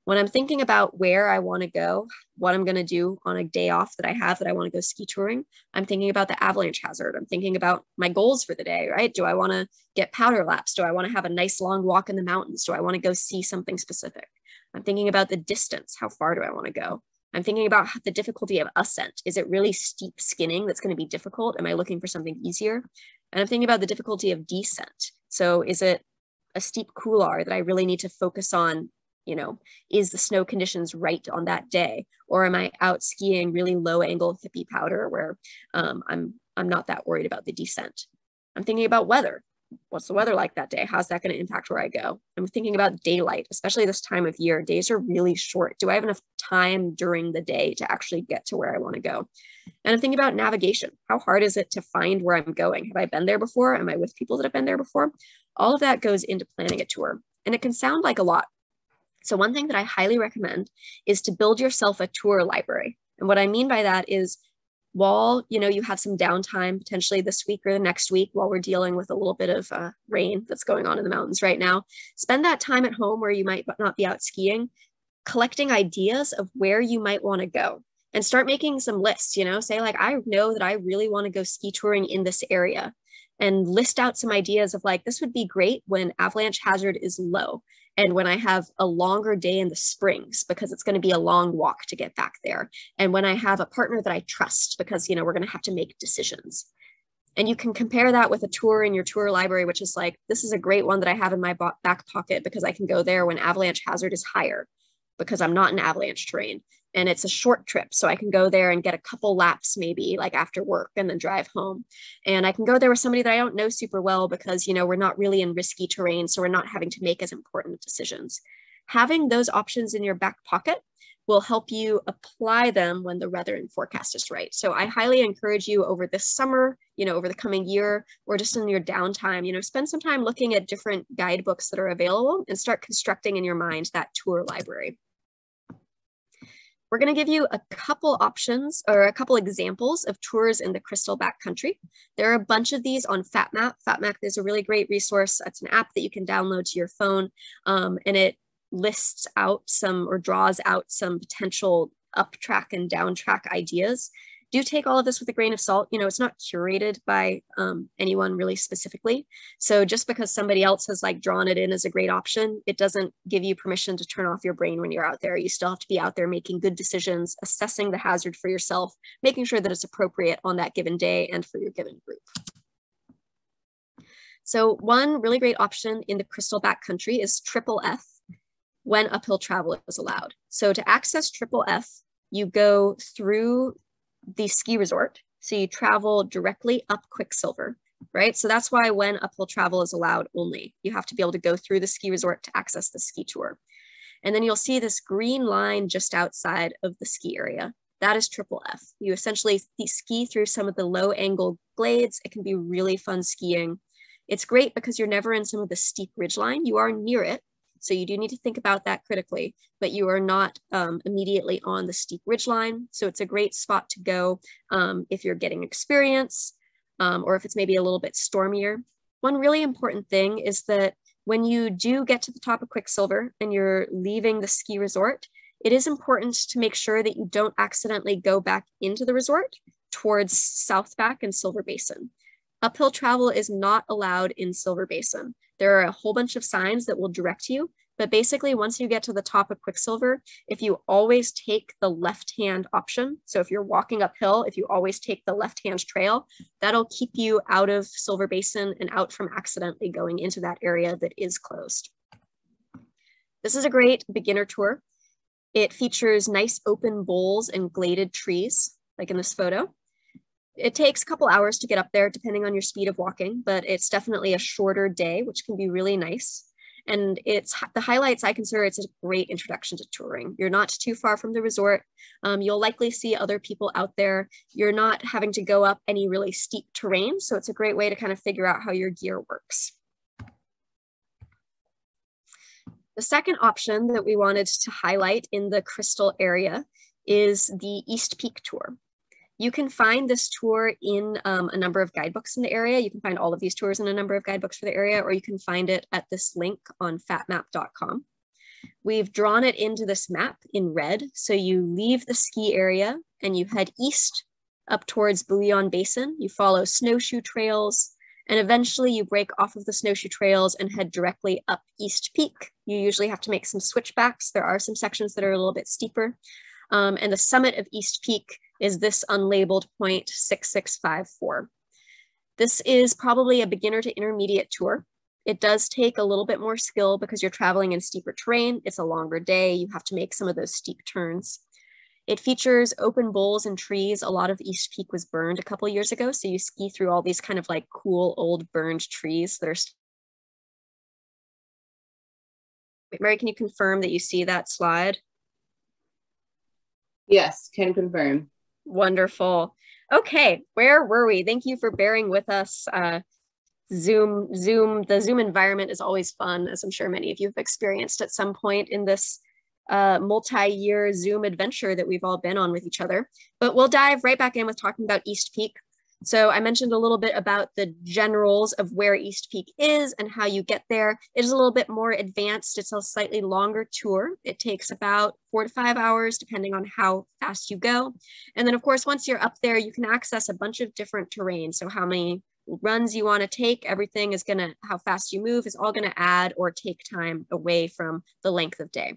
When I'm thinking about where I want to go, what I'm going to do on a day off that I have that I want to go ski touring, I'm thinking about the avalanche hazard. I'm thinking about my goals for the day, right? Do I want to get powder laps? Do I want to have a nice long walk in the mountains? Do I want to go see something specific? I'm thinking about the distance. How far do I want to go? I'm thinking about the difficulty of ascent. Is it really steep skinning that's going to be difficult? Am I looking for something easier? And I'm thinking about the difficulty of descent. So is it a steep couloir that I really need to focus on? You know, is the snow conditions right on that day? Or am I out skiing really low angle hippie powder where um, I'm, I'm not that worried about the descent? I'm thinking about weather. What's the weather like that day? How's that going to impact where I go? I'm thinking about daylight, especially this time of year. Days are really short. Do I have enough time during the day to actually get to where I want to go? And I'm thinking about navigation. How hard is it to find where I'm going? Have I been there before? Am I with people that have been there before? All of that goes into planning a tour, and it can sound like a lot. So one thing that I highly recommend is to build yourself a tour library. And what I mean by that is, while, you know, you have some downtime potentially this week or the next week while we're dealing with a little bit of uh, rain that's going on in the mountains right now, spend that time at home where you might not be out skiing, collecting ideas of where you might want to go, and start making some lists, you know, say like, I know that I really want to go ski touring in this area, and list out some ideas of like, this would be great when avalanche hazard is low and when I have a longer day in the springs, because it's going to be a long walk to get back there. And when I have a partner that I trust, because, you know, we're going to have to make decisions. And you can compare that with a tour in your tour library, which is like, this is a great one that I have in my back pocket because I can go there when avalanche hazard is higher, because I'm not in avalanche terrain. And it's a short trip, so I can go there and get a couple laps maybe like after work and then drive home. And I can go there with somebody that I don't know super well because, you know, we're not really in risky terrain, so we're not having to make as important decisions. Having those options in your back pocket will help you apply them when the weather and forecast is right. So I highly encourage you over this summer, you know, over the coming year, or just in your downtime, you know, spend some time looking at different guidebooks that are available and start constructing in your mind that tour library. We're going to give you a couple options or a couple examples of tours in the Crystal Backcountry. There are a bunch of these on FatMap. FatMap is a really great resource. It's an app that you can download to your phone, um, and it lists out some or draws out some potential up track and down track ideas. Do take all of this with a grain of salt. You know, it's not curated by um, anyone really specifically. So just because somebody else has like drawn it in as a great option, it doesn't give you permission to turn off your brain when you're out there. You still have to be out there making good decisions, assessing the hazard for yourself, making sure that it's appropriate on that given day and for your given group. So one really great option in the Crystal Backcountry is Triple F, when uphill travel is allowed. So to access Triple F, you go through the ski resort. So you travel directly up Quicksilver, right? So that's why when uphill travel is allowed only, you have to be able to go through the ski resort to access the ski tour. And then you'll see this green line just outside of the ski area. That is Triple F. You essentially ski through some of the low angle glades. It can be really fun skiing. It's great because you're never in some of the steep ridgeline. You are near it, so you do need to think about that critically, but you are not um, immediately on the steep ridgeline. So it's a great spot to go um, if you're getting experience um, or if it's maybe a little bit stormier. One really important thing is that when you do get to the top of Quicksilver and you're leaving the ski resort, it is important to make sure that you don't accidentally go back into the resort towards South Back and Silver Basin. Uphill travel is not allowed in Silver Basin. There are a whole bunch of signs that will direct you, but basically once you get to the top of Quicksilver, if you always take the left-hand option, so if you're walking uphill, if you always take the left-hand trail, that'll keep you out of Silver Basin and out from accidentally going into that area that is closed. This is a great beginner tour. It features nice open bowls and gladed trees, like in this photo. It takes a couple hours to get up there, depending on your speed of walking, but it's definitely a shorter day, which can be really nice. And it's the highlights, I consider it's a great introduction to touring. You're not too far from the resort. Um, you'll likely see other people out there. You're not having to go up any really steep terrain, so it's a great way to kind of figure out how your gear works. The second option that we wanted to highlight in the Crystal area is the East Peak tour. You can find this tour in um, a number of guidebooks in the area. You can find all of these tours in a number of guidebooks for the area, or you can find it at this link on fatmap dot com. We've drawn it into this map in red. So you leave the ski area and you head east up towards Bullion Basin. You follow snowshoe trails, and eventually you break off of the snowshoe trails and head directly up East Peak. You usually have to make some switchbacks. There are some sections that are a little bit steeper. Um, and the summit of East Peak is this unlabeled point six six five four. This is probably a beginner to intermediate tour. It does take a little bit more skill because you're traveling in steeper terrain. It's a longer day. You have to make some of those steep turns. It features open bowls and trees. A lot of East Peak was burned a couple years ago. So you ski through all these kind of like cool old burned trees that are. Wait, Mary, can you confirm that you see that slide? Yes, can confirm. Wonderful. Okay, where were we? Thank you for bearing with us. Uh, Zoom, Zoom, the Zoom environment is always fun, as I'm sure many of you have experienced at some point in this uh, multi-year Zoom adventure that we've all been on with each other. But we'll dive right back in with talking about East Peak. So I mentioned a little bit about the generals of where East Peak is and how you get there. It is a little bit more advanced. It's a slightly longer tour. It takes about four to five hours, depending on how fast you go. And then of course, once you're up there, you can access a bunch of different terrain. So how many runs you want to take, everything is going to, how fast you move is all going to add or take time away from the length of day.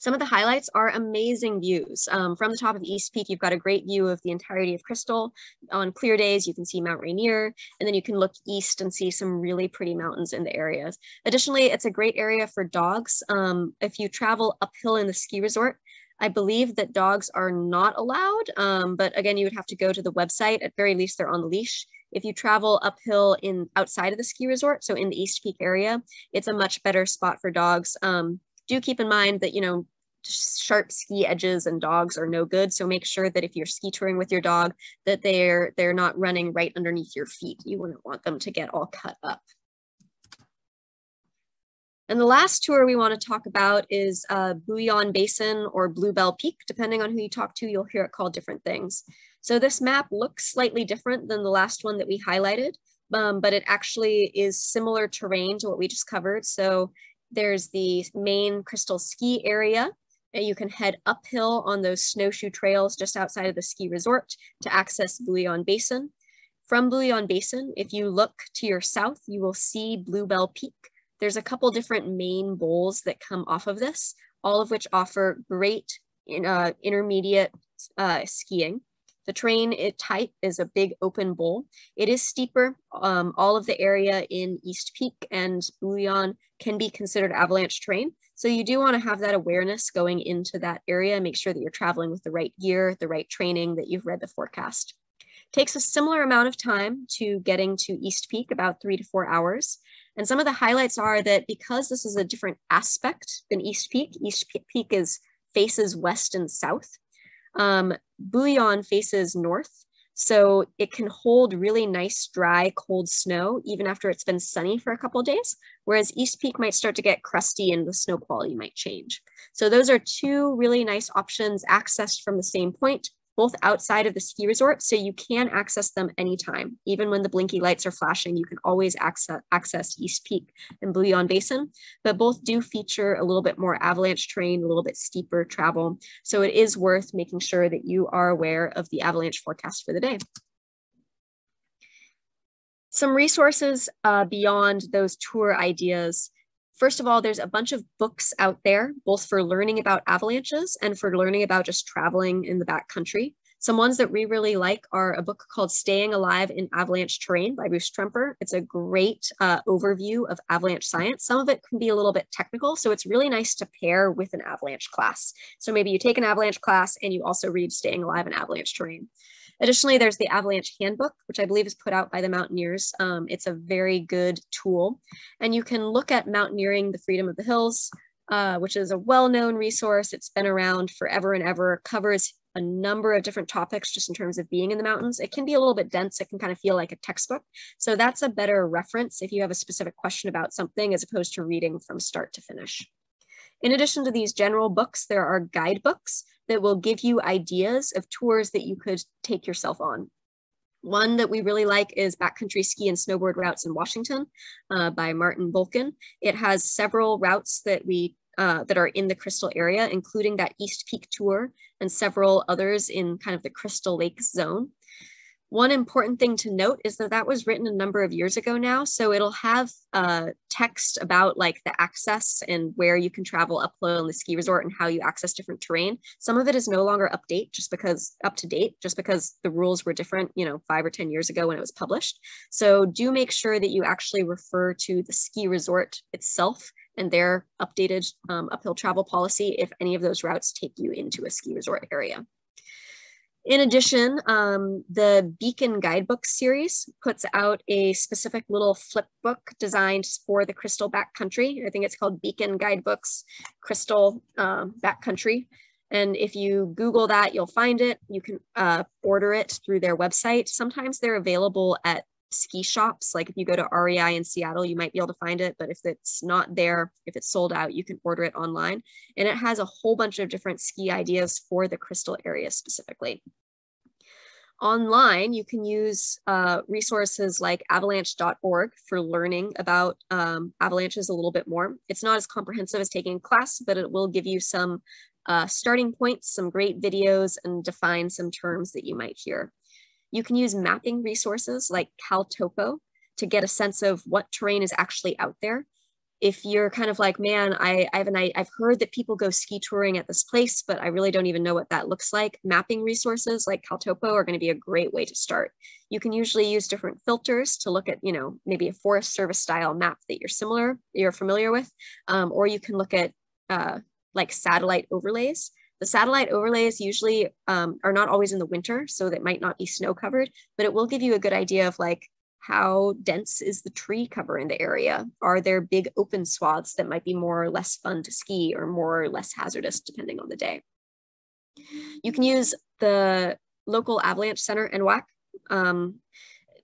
Some of the highlights are amazing views. Um, from the top of East Peak, you've got a great view of the entirety of Crystal. On clear days, you can see Mount Rainier, and then you can look east and see some really pretty mountains in the area. Additionally, it's a great area for dogs. Um, if you travel uphill in the ski resort, I believe that dogs are not allowed, um, but again, you would have to go to the website. At very least, they're on the leash. If you travel uphill in outside of the ski resort, so in the East Peak area, it's a much better spot for dogs. Um, Do keep in mind that, you know, sharp ski edges and dogs are no good. So make sure that if you're ski touring with your dog, that they're, they're not running right underneath your feet. You wouldn't want them to get all cut up. And the last tour we want to talk about is uh, Bullion Basin or Bluebell Peak. Depending on who you talk to, you'll hear it called different things. So this map looks slightly different than the last one that we highlighted, um, but it actually is similar terrain to what we just covered. So there's the main Crystal ski area. You can head uphill on those snowshoe trails just outside of the ski resort to access Bullion Basin. From Bullion Basin, if you look to your south, you will see Bluebell Peak. There's a couple different main bowls that come off of this, all of which offer great in, uh, intermediate uh, skiing. The terrain it type is a big open bowl. It is steeper. Um, all of the area in East Peak and Bullion can be considered avalanche terrain. So you do want to have that awareness going into that area. Make sure that you're traveling with the right gear, the right training, that you've read the forecast. It takes a similar amount of time to getting to East Peak, about three to four hours. And some of the highlights are that because this is a different aspect than East Peak, East Peak is faces west and south. Um, Bullion faces north, so it can hold really nice, dry, cold snow even after it's been sunny for a couple of days, whereas East Peak might start to get crusty and the snow quality might change. So those are two really nice options accessed from the same point, both outside of the ski resort, so you can access them anytime. Even when the blinky lights are flashing, you can always access, access East Peak and Bullion Basin, but both do feature a little bit more avalanche terrain, a little bit steeper travel. So it is worth making sure that you are aware of the avalanche forecast for the day. Some resources uh, beyond those tour ideas. First of all, there's a bunch of books out there, both for learning about avalanches and for learning about just traveling in the backcountry. Some ones that we really like are a book called Staying Alive in Avalanche Terrain by Bruce Tremper. It's a great uh, overview of avalanche science. Some of it can be a little bit technical, so it's really nice to pair with an avalanche class. So maybe you take an avalanche class and you also read Staying Alive in Avalanche Terrain. Additionally, there's the Avalanche Handbook, which I believe is put out by the Mountaineers. Um, it's a very good tool. And you can look at Mountaineering, the Freedom of the Hills, uh, which is a well-known resource. It's been around forever and ever, covers a number of different topics just in terms of being in the mountains. It can be a little bit dense. It can kind of feel like a textbook. So that's a better reference if you have a specific question about something as opposed to reading from start to finish. In addition to these general books, there are guidebooks that will give you ideas of tours that you could take yourself on. One that we really like is Backcountry Ski and Snowboard Routes in Washington uh, by Martin Bolkin. It has several routes that we uh, that are in the Crystal area, including that East Peak tour and several others in kind of the Crystal Lake zone. One important thing to note is that that was written a number of years ago now, so it'll have uh, text about like the access and where you can travel uphill in the ski resort and how you access different terrain. Some of it is no longer update just because up to date, just because the rules were different, you know, five or ten years ago when it was published. So do make sure that you actually refer to the ski resort itself and their updated um, uphill travel policy if any of those routes take you into a ski resort area. In addition, um, the Beacon Guidebook series puts out a specific little flip book designed for the Crystal Backcountry. I think it's called Beacon Guidebooks Crystal um, Backcountry. And if you Google that, you'll find it. You can uh, order it through their website. Sometimes they're available at ski shops. Like if you go to R E I in Seattle, you might be able to find it, but if it's not there, if it's sold out, you can order it online. And it has a whole bunch of different ski ideas for the Crystal area specifically. Online, you can use uh, resources like avalanche dot org for learning about um, avalanches a little bit more. It's not as comprehensive as taking a class, but it will give you some uh, starting points, some great videos, and define some terms that you might hear. You can use mapping resources like CalTopo to get a sense of what terrain is actually out there. If you're kind of like, man, I, I have an, I, I've heard that people go ski touring at this place, but I really don't even know what that looks like. Mapping resources like CalTopo are going to be a great way to start. You can usually use different filters to look at, you know, maybe a Forest Service style map that you're similar, you're familiar with, um, or you can look at uh, like satellite overlays. The satellite overlays usually um, are not always in the winter, so that might not be snow covered, but it will give you a good idea of like how dense is the tree cover in the area. Are there big open swaths that might be more or less fun to ski or more or less hazardous depending on the day? You can use the local Avalanche Center, N WAC. Um,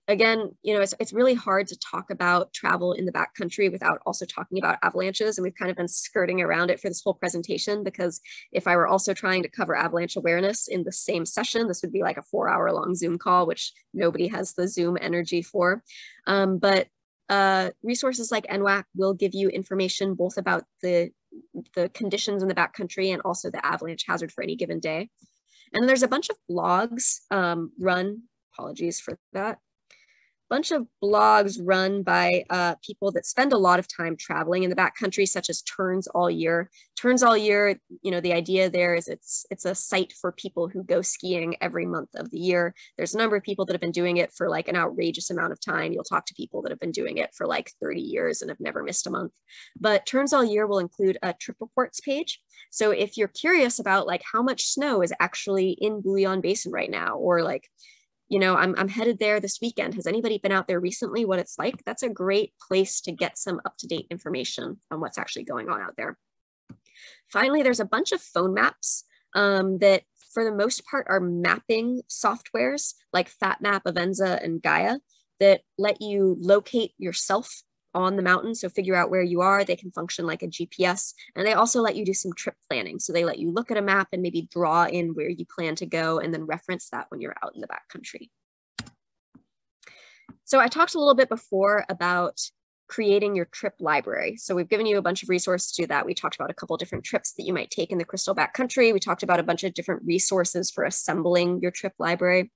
Again, you know, it's, it's really hard to talk about travel in the backcountry without also talking about avalanches, and we've kind of been skirting around it for this whole presentation, because if I were also trying to cover avalanche awareness in the same session, this would be like a four hour long Zoom call, which nobody has the Zoom energy for. Um, but uh, resources like N WAC will give you information both about the, the conditions in the backcountry and also the avalanche hazard for any given day. And there's a bunch of blogs um, run, apologies for that, bunch of blogs run by uh, people that spend a lot of time traveling in the backcountry, such as Turns All Year. Turns All Year, you know, the idea there is it's it's a site for people who go skiing every month of the year. There's a number of people that have been doing it for like an outrageous amount of time. You'll talk to people that have been doing it for like thirty years and have never missed a month. But Turns All Year will include a trip reports page. So if you're curious about like how much snow is actually in Bullion Basin right now, or like, you know, I'm, I'm headed there this weekend. Has anybody been out there recently? What it's like? That's a great place to get some up-to-date information on what's actually going on out there. Finally, there's a bunch of phone maps um, that for the most part are mapping softwares like FatMap, Avenza, and Gaia that let you locate yourself on the mountain, so figure out where you are. They can function like a G P S, and they also let you do some trip planning. So they let you look at a map and maybe draw in where you plan to go and then reference that when you're out in the backcountry. So I talked a little bit before about creating your trip library. So we've given you a bunch of resources to do that. We talked about a couple different trips that you might take in the Crystal Backcountry. We talked about a bunch of different resources for assembling your trip library.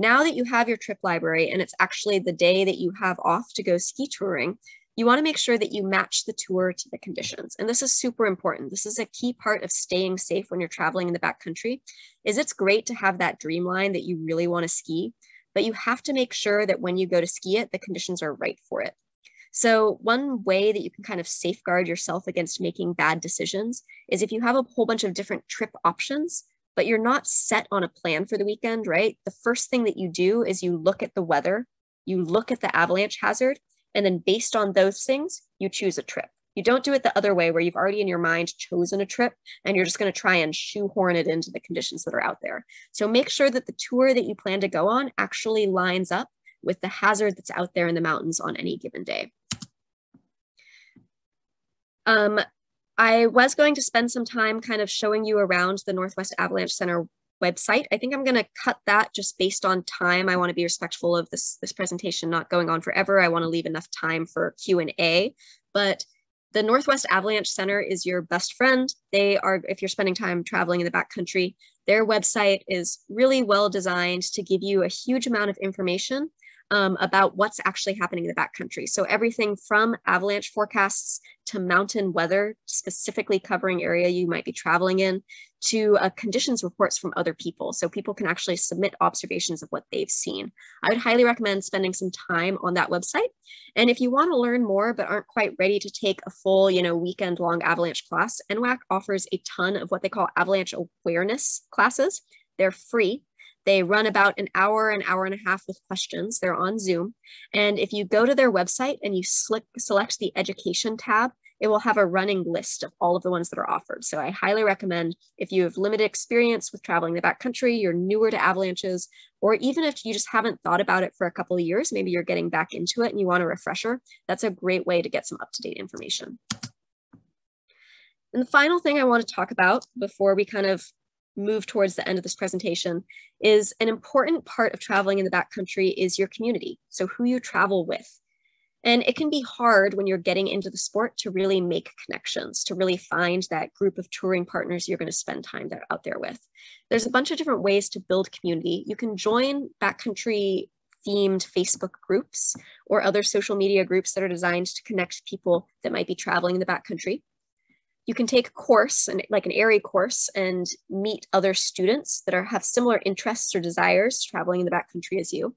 Now that you have your trip library and it's actually the day that you have off to go ski touring, you want to make sure that you match the tour to the conditions. And this is super important. This is a key part of staying safe when you're traveling in the backcountry, is it's great to have that dream line that you really want to ski, but you have to make sure that when you go to ski it, the conditions are right for it. So one way that you can kind of safeguard yourself against making bad decisions is if you have a whole bunch of different trip options, but you're not set on a plan for the weekend, right? The first thing that you do is you look at the weather, you look at the avalanche hazard, and then based on those things, you choose a trip. You don't do it the other way where you've already in your mind chosen a trip and you're just going to try and shoehorn it into the conditions that are out there. So make sure that the tour that you plan to go on actually lines up with the hazard that's out there in the mountains on any given day. Um, I was going to spend some time kind of showing you around the Northwest Avalanche Center website. I think I'm going to cut that just based on time. I want to be respectful of this, this presentation not going on forever. I want to leave enough time for Q and A, but The Northwest Avalanche Center is your best friend. They are, if you're spending time traveling in the backcountry, their website is really well designed to give you a huge amount of information um, about what's actually happening in the backcountry. So everything from avalanche forecasts to mountain weather, specifically covering area you might be traveling in, to uh, conditions reports from other people. So people can actually submit observations of what they've seen. I would highly recommend spending some time on that website. And if you want to learn more, but aren't quite ready to take a full, you know, weekend long avalanche class, N W A C offers a ton of what they call avalanche awareness classes. They're free. They run about an hour, an hour and a half with questions. They're on Zoom. And if you go to their website and you select the education tab, it will have a running list of all of the ones that are offered. So I highly recommend, if you have limited experience with traveling the backcountry, you're newer to avalanches, or even if you just haven't thought about it for a couple of years, maybe you're getting back into it and you want a refresher, that's a great way to get some up-to-date information. And the final thing I want to talk about before we kind of move towards the end of this presentation is an important part of traveling in the backcountry is your community. So who you travel with. And it can be hard when you're getting into the sport to really make connections, to really find that group of touring partners you're going to spend time there, out there with. There's a bunch of different ways to build community. You can join backcountry themed Facebook groups or other social media groups that are designed to connect people that might be traveling in the backcountry. You can take a course, and like an A R I course, and meet other students that are, have similar interests or desires traveling in the backcountry as you.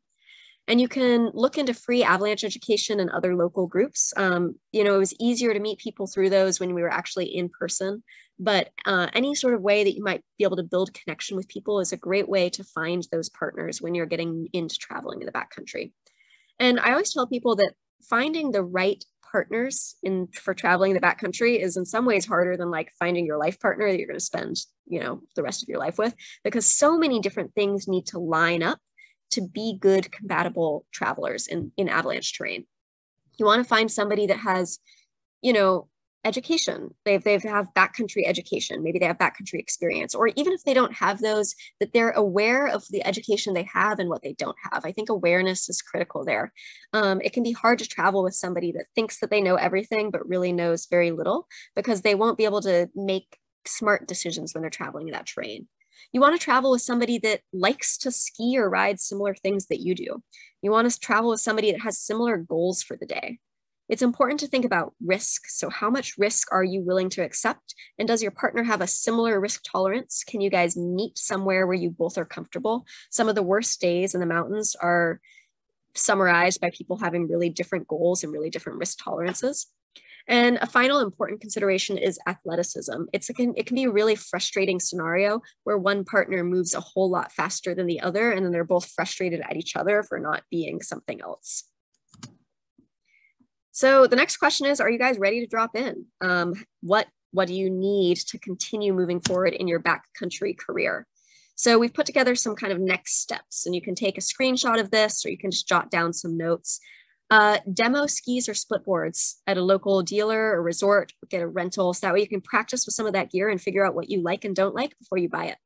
And you can look into free avalanche education and other local groups. Um, you know, it was easier to meet people through those when we were actually in person, but uh, any sort of way that you might be able to build connection with people is a great way to find those partners when you're getting into traveling in the backcountry. And I always tell people that finding the right partners in for traveling the backcountry is in some ways harder than like finding your life partner that you're going to spend, you know, the rest of your life with, because so many different things need to line up to be good, compatible travelers in, in avalanche terrain. You want to find somebody that has, you know, education. They've, they've have backcountry education. Maybe they have backcountry experience, or even if they don't have those, that they're aware of the education they have and what they don't have. I think awareness is critical there. Um, it can be hard to travel with somebody that thinks that they know everything, but really knows very little, because they won't be able to make smart decisions when they're traveling in that terrain. You want to travel with somebody that likes to ski or ride similar things that you do. You want to travel with somebody that has similar goals for the day. It's important to think about risk. So how much risk are you willing to accept? And does your partner have a similar risk tolerance? Can you guys meet somewhere where you both are comfortable? Some of the worst days in the mountains are summarized by people having really different goals and really different risk tolerances. And a final important consideration is athleticism. It's a, it can be a really frustrating scenario where one partner moves a whole lot faster than the other, and then they're both frustrated at each other for not being something else. So the next question is, are you guys ready to drop in? Um, what, what do you need to continue moving forward in your backcountry career? So we've put together some kind of next steps, and you can take a screenshot of this, or you can just jot down some notes. Uh, demo skis or split boards at a local dealer or resort, get a rental, so that way you can practice with some of that gear and figure out what you like and don't like before you buy it.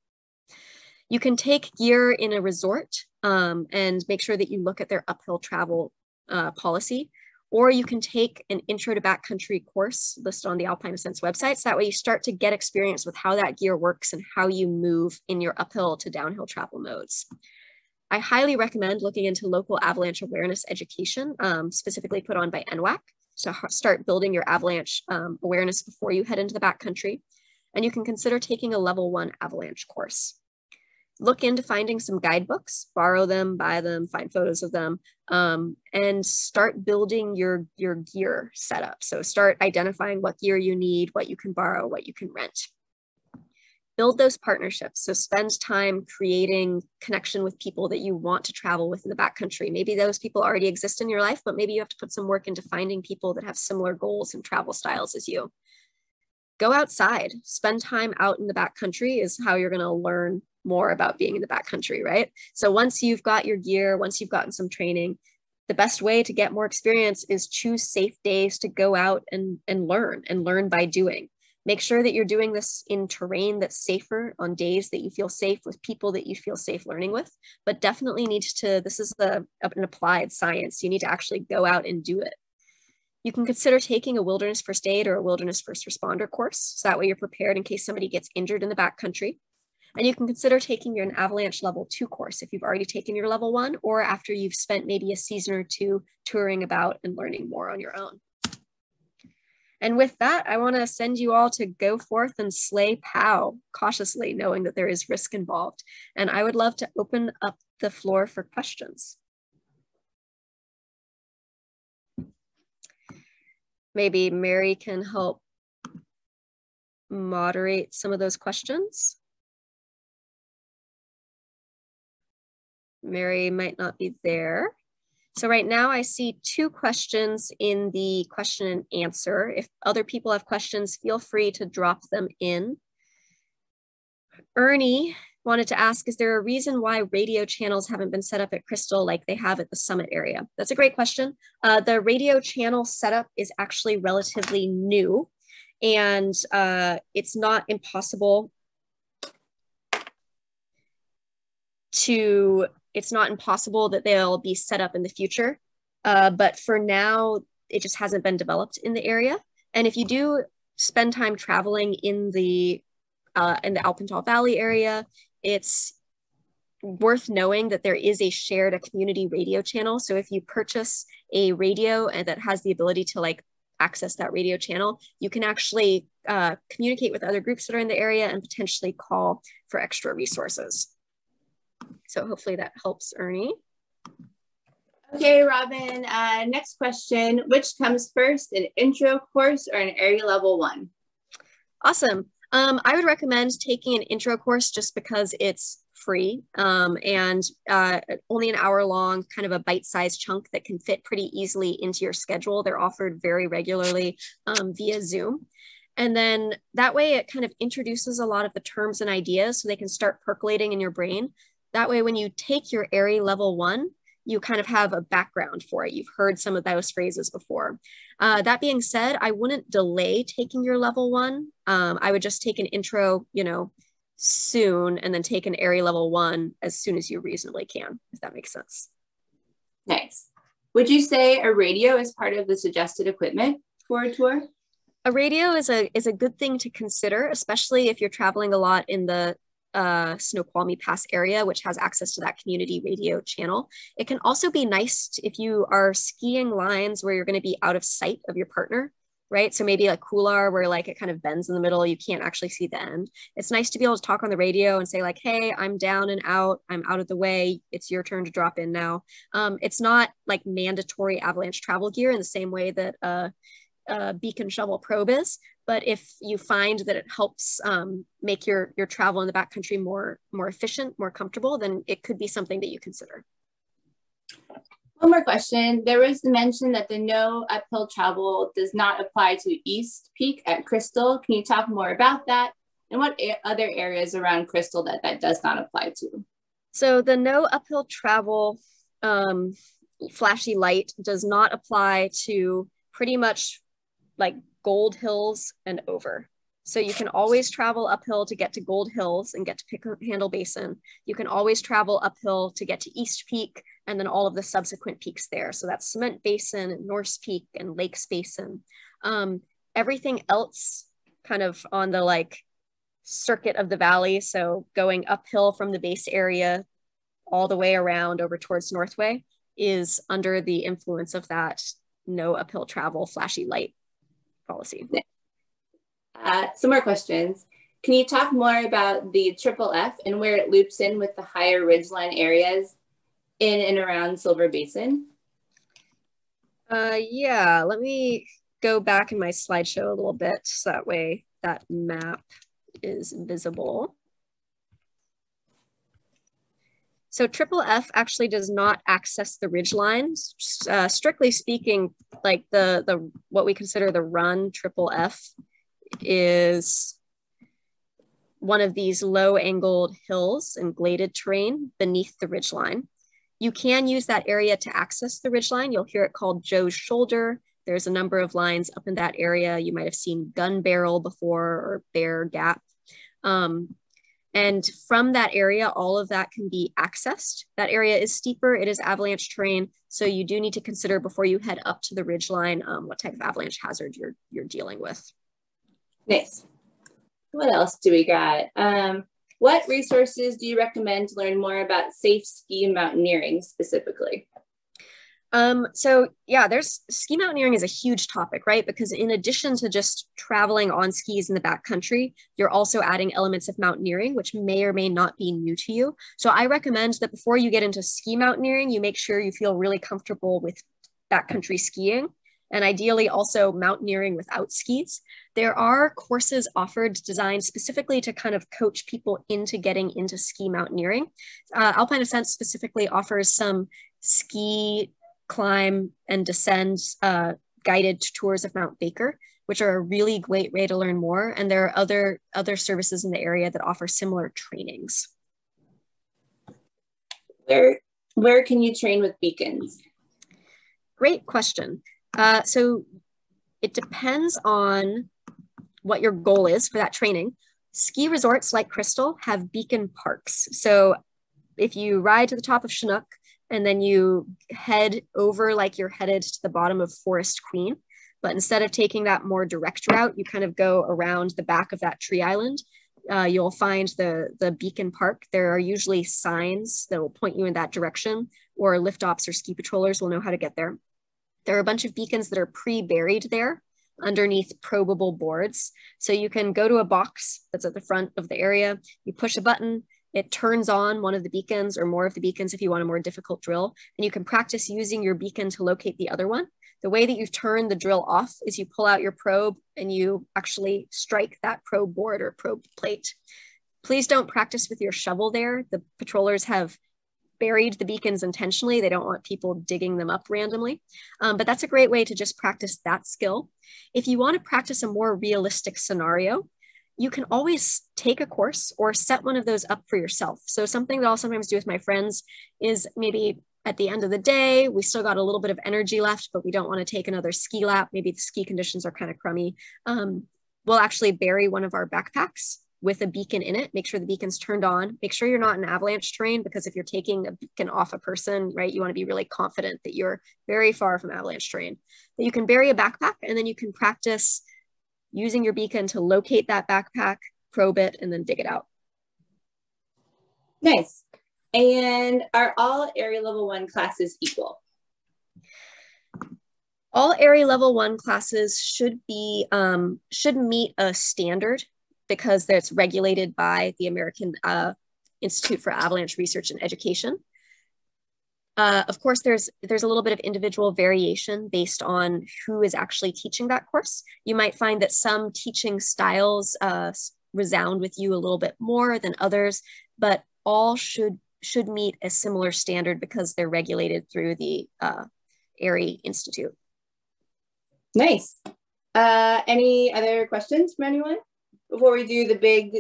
You can take gear in a resort um, and make sure that you look at their uphill travel uh, policy, or you can take an intro to backcountry course listed on the Alpine Ascents website, so that way you start to get experience with how that gear works and how you move in your uphill to downhill travel modes. I highly recommend looking into local avalanche awareness education, um, specifically put on by N W A C, to start building your avalanche um, awareness before you head into the backcountry. And you can consider taking a level one avalanche course. Look into finding some guidebooks, borrow them, buy them, find photos of them, um, and start building your, your gear setup. So start identifying what gear you need, what you can borrow, what you can rent. Build those partnerships. So spend time creating connection with people that you want to travel with in the backcountry. Maybe those people already exist in your life, but maybe you have to put some work into finding people that have similar goals and travel styles as you. Go outside, spend time out in the backcountry is how you're gonna learn more about being in the backcountry, right? So once you've got your gear, once you've gotten some training, the best way to get more experience is choose safe days to go out and, and learn, and learn by doing. Make sure that you're doing this in terrain that's safer, on days that you feel safe, with people that you feel safe learning with, but definitely need to, this is a, an applied science. You need to actually go out and do it. You can consider taking a wilderness first aid or a wilderness first responder course, so that way you're prepared in case somebody gets injured in the backcountry. And you can consider taking your an avalanche level two course if you've already taken your level one, or after you've spent maybe a season or two touring about and learning more on your own. And with that, I want to send you all to go forth and slay POW, cautiously, knowing that there is risk involved. And I would love to open up the floor for questions. Maybe Mary can help moderate some of those questions. Mary might not be there. So right now I see two questions in the question and answer. If other people have questions, feel free to drop them in. Ernie wanted to ask, is there a reason why radio channels haven't been set up at Crystal like they have at the summit area? That's a great question. Uh, the radio channel setup is actually relatively new, and uh, it's not impossible to, it's not impossible that they'll be set up in the future, uh, but for now, it just hasn't been developed in the area. And if you do spend time traveling in the uh, in the Alpental Valley area, it's worth knowing that there is a shared a community radio channel. So if you purchase a radio and that has the ability to like access that radio channel, you can actually uh, communicate with other groups that are in the area and potentially call for extra resources. So hopefully that helps, Ernie. Okay, Robin, uh, next question. Which comes first, an intro course or an area level one? Awesome. Um, I would recommend taking an intro course just because it's free um, and uh, only an hour long, kind of a bite-sized chunk that can fit pretty easily into your schedule. They're offered very regularly um, via Zoom. And then that way it kind of introduces a lot of the terms and ideas so they can start percolating in your brain. That way, when you take your A R I level one, you kind of have a background for it. You've heard some of those phrases before. Uh, that being said, I wouldn't delay taking your level one. Um, I would just take an intro, you know, soon, and then take an A R I level one as soon as you reasonably can, if that makes sense. Nice. Would you say a radio is part of the suggested equipment for a tour? A radio is a, is a good thing to consider, especially if you're traveling a lot in the Uh, Snoqualmie Pass area, which has access to that community radio channel. It can also be nice to, if you are skiing lines where you're going to be out of sight of your partner, right? So maybe like Kular, where like it kind of bends in the middle, you can't actually see the end. It's nice to be able to talk on the radio and say like, hey, I'm down and out, I'm out of the way, it's your turn to drop in now. Um, it's not like mandatory avalanche travel gear in the same way that uh, uh, Beacon Shovel Probe is. But if you find that it helps um, make your, your travel in the backcountry more, more efficient, more comfortable, then it could be something that you consider. One more question. There was the mention that the no uphill travel does not apply to East Peak at Crystal. Can you talk more about that? And what other areas around Crystal that that does not apply to? So the no uphill travel um, flashy light does not apply to pretty much like Gold Hills and over. So you can always travel uphill to get to Gold Hills and get to Pick Handle Basin. You can always travel uphill to get to East Peak and then all of the subsequent peaks there. So that's Cement Basin, Norse Peak, and Lakes Basin. Um, everything else kind of on the like circuit of the valley. So going uphill from the base area all the way around over towards Northway is under the influence of that no uphill travel flashy light policy. Uh, some more questions. Can you talk more about the Triple F and where it loops in with the higher ridgeline areas in and around Silver Basin? Uh, yeah, let me go back in my slideshow a little bit so that way that map is visible. So Triple F actually does not access the ridgeline. Uh, strictly speaking, like the, the what we consider the run Triple F is one of these low angled hills and gladed terrain beneath the ridgeline. You can use that area to access the ridgeline. You'll hear it called Joe's Shoulder. There's a number of lines up in that area. You might have seen Gun Barrel before or Bear Gap. Um, And from that area, all of that can be accessed. That area is steeper, it is avalanche terrain. So you do need to consider before you head up to the ridgeline um, what type of avalanche hazard you're, you're dealing with. Nice. What else do we got? Um, what resources do you recommend to learn more about safe ski mountaineering specifically? Um, so yeah, there's ski mountaineering is a huge topic, right? Because in addition to just traveling on skis in the backcountry, you're also adding elements of mountaineering, which may or may not be new to you. So I recommend that before you get into ski mountaineering, you make sure you feel really comfortable with backcountry skiing and ideally also mountaineering without skis. There are courses offered designed specifically to kind of coach people into getting into ski mountaineering. Uh, Alpine Ascents specifically offers some ski climb and descend uh, guided tours of Mount Baker, which are a really great way to learn more. And there are other, other services in the area that offer similar trainings. Where, where can you train with beacons? Great question. Uh, so it depends on what your goal is for that training. Ski resorts like Crystal have beacon parks. So if you ride to the top of Chinook, and then you head over like you're headed to the bottom of Forest Queen. But instead of taking that more direct route, you kind of go around the back of that tree island. Uh, you'll find the, the beacon park. There are usually signs that will point you in that direction, or lift ops or ski patrollers will know how to get there. There are a bunch of beacons that are pre-buried there underneath probable boards. So you can go to a box that's at the front of the area, you push a button, it turns on one of the beacons or more of the beacons if you want a more difficult drill, and you can practice using your beacon to locate the other one. The way that you turn the drill off is you pull out your probe and you actually strike that probe board or probe plate. Please don't practice with your shovel there. The patrollers have buried the beacons intentionally. They don't want people digging them up randomly, um, but that's a great way to just practice that skill. If you want to practice a more realistic scenario, you can always take a course or set one of those up for yourself. So something that I'll sometimes do with my friends is maybe at the end of the day, we still got a little bit of energy left, but we don't want to take another ski lap. Maybe the ski conditions are kind of crummy. Um, we'll actually bury one of our backpacks with a beacon in it. Make sure the beacon's turned on. Make sure you're not in avalanche terrain, because if you're taking a beacon off a person, right, you want to be really confident that you're very far from avalanche terrain. But you can bury a backpack, and then you can practice using your beacon to locate that backpack, probe it, and then dig it out. Nice. And are all Area Level one classes equal? All Area Level one classes should be, um, should meet a standard, because it's regulated by the American uh, Institute for Avalanche Research and Education. Uh, of course, there's there's a little bit of individual variation based on who is actually teaching that course. You might find that some teaching styles uh, resound with you a little bit more than others, but all should should meet a similar standard because they're regulated through the uh, A R I Institute. Nice. Uh, any other questions from anyone before we do the big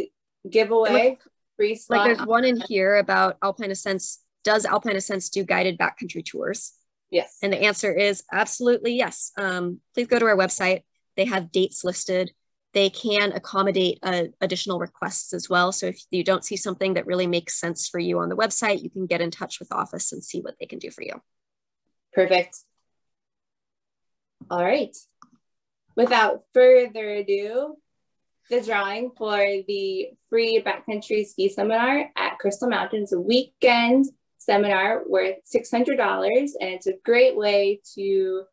giveaway? Free slot. Like there's one in here about Alpine Ascents. Does Alpine Ascents do guided backcountry tours? Yes. And the answer is absolutely yes. Um, please go to our website. They have dates listed. They can accommodate uh, additional requests as well. So if you don't see something that really makes sense for you on the website, you can get in touch with the office and see what they can do for you. Perfect. All right. Without further ado, the drawing for the free backcountry ski seminar at Crystal Mountain's weekend seminar worth six hundred dollars, and it's a great way to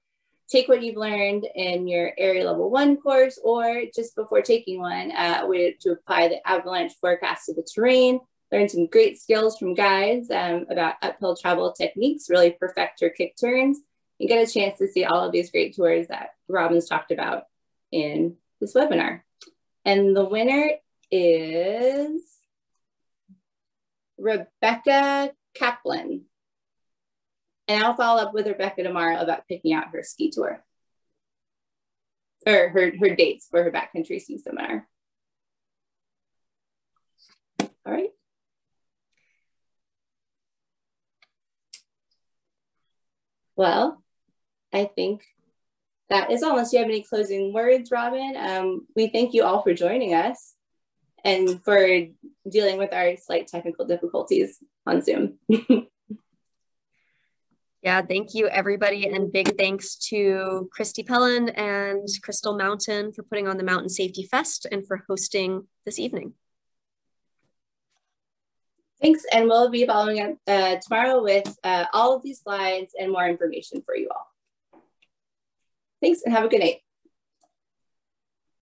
take what you've learned in your Area Level one course, or just before taking one, uh, way to apply the avalanche forecast to the terrain, learn some great skills from guides um, about uphill travel techniques, really perfect your kick turns, and get a chance to see all of these great tours that Robin's talked about in this webinar. And the winner is Rebecca Kaplan. And I'll follow up with Rebecca tomorrow about picking out her ski tour, or her, her dates for her backcountry ski seminar. All right. Well, I think that is all. Unless you have any closing words, Robin, um, we thank you all for joining us. and for dealing with our slight technical difficulties on Zoom. Yeah, thank you everybody, and big thanks to Christy Pellin and Crystal Mountain for putting on the Mountain Safety Fest and for hosting this evening. Thanks, and we'll be following up uh, tomorrow with uh, all of these slides and more information for you all. Thanks, and have a good night.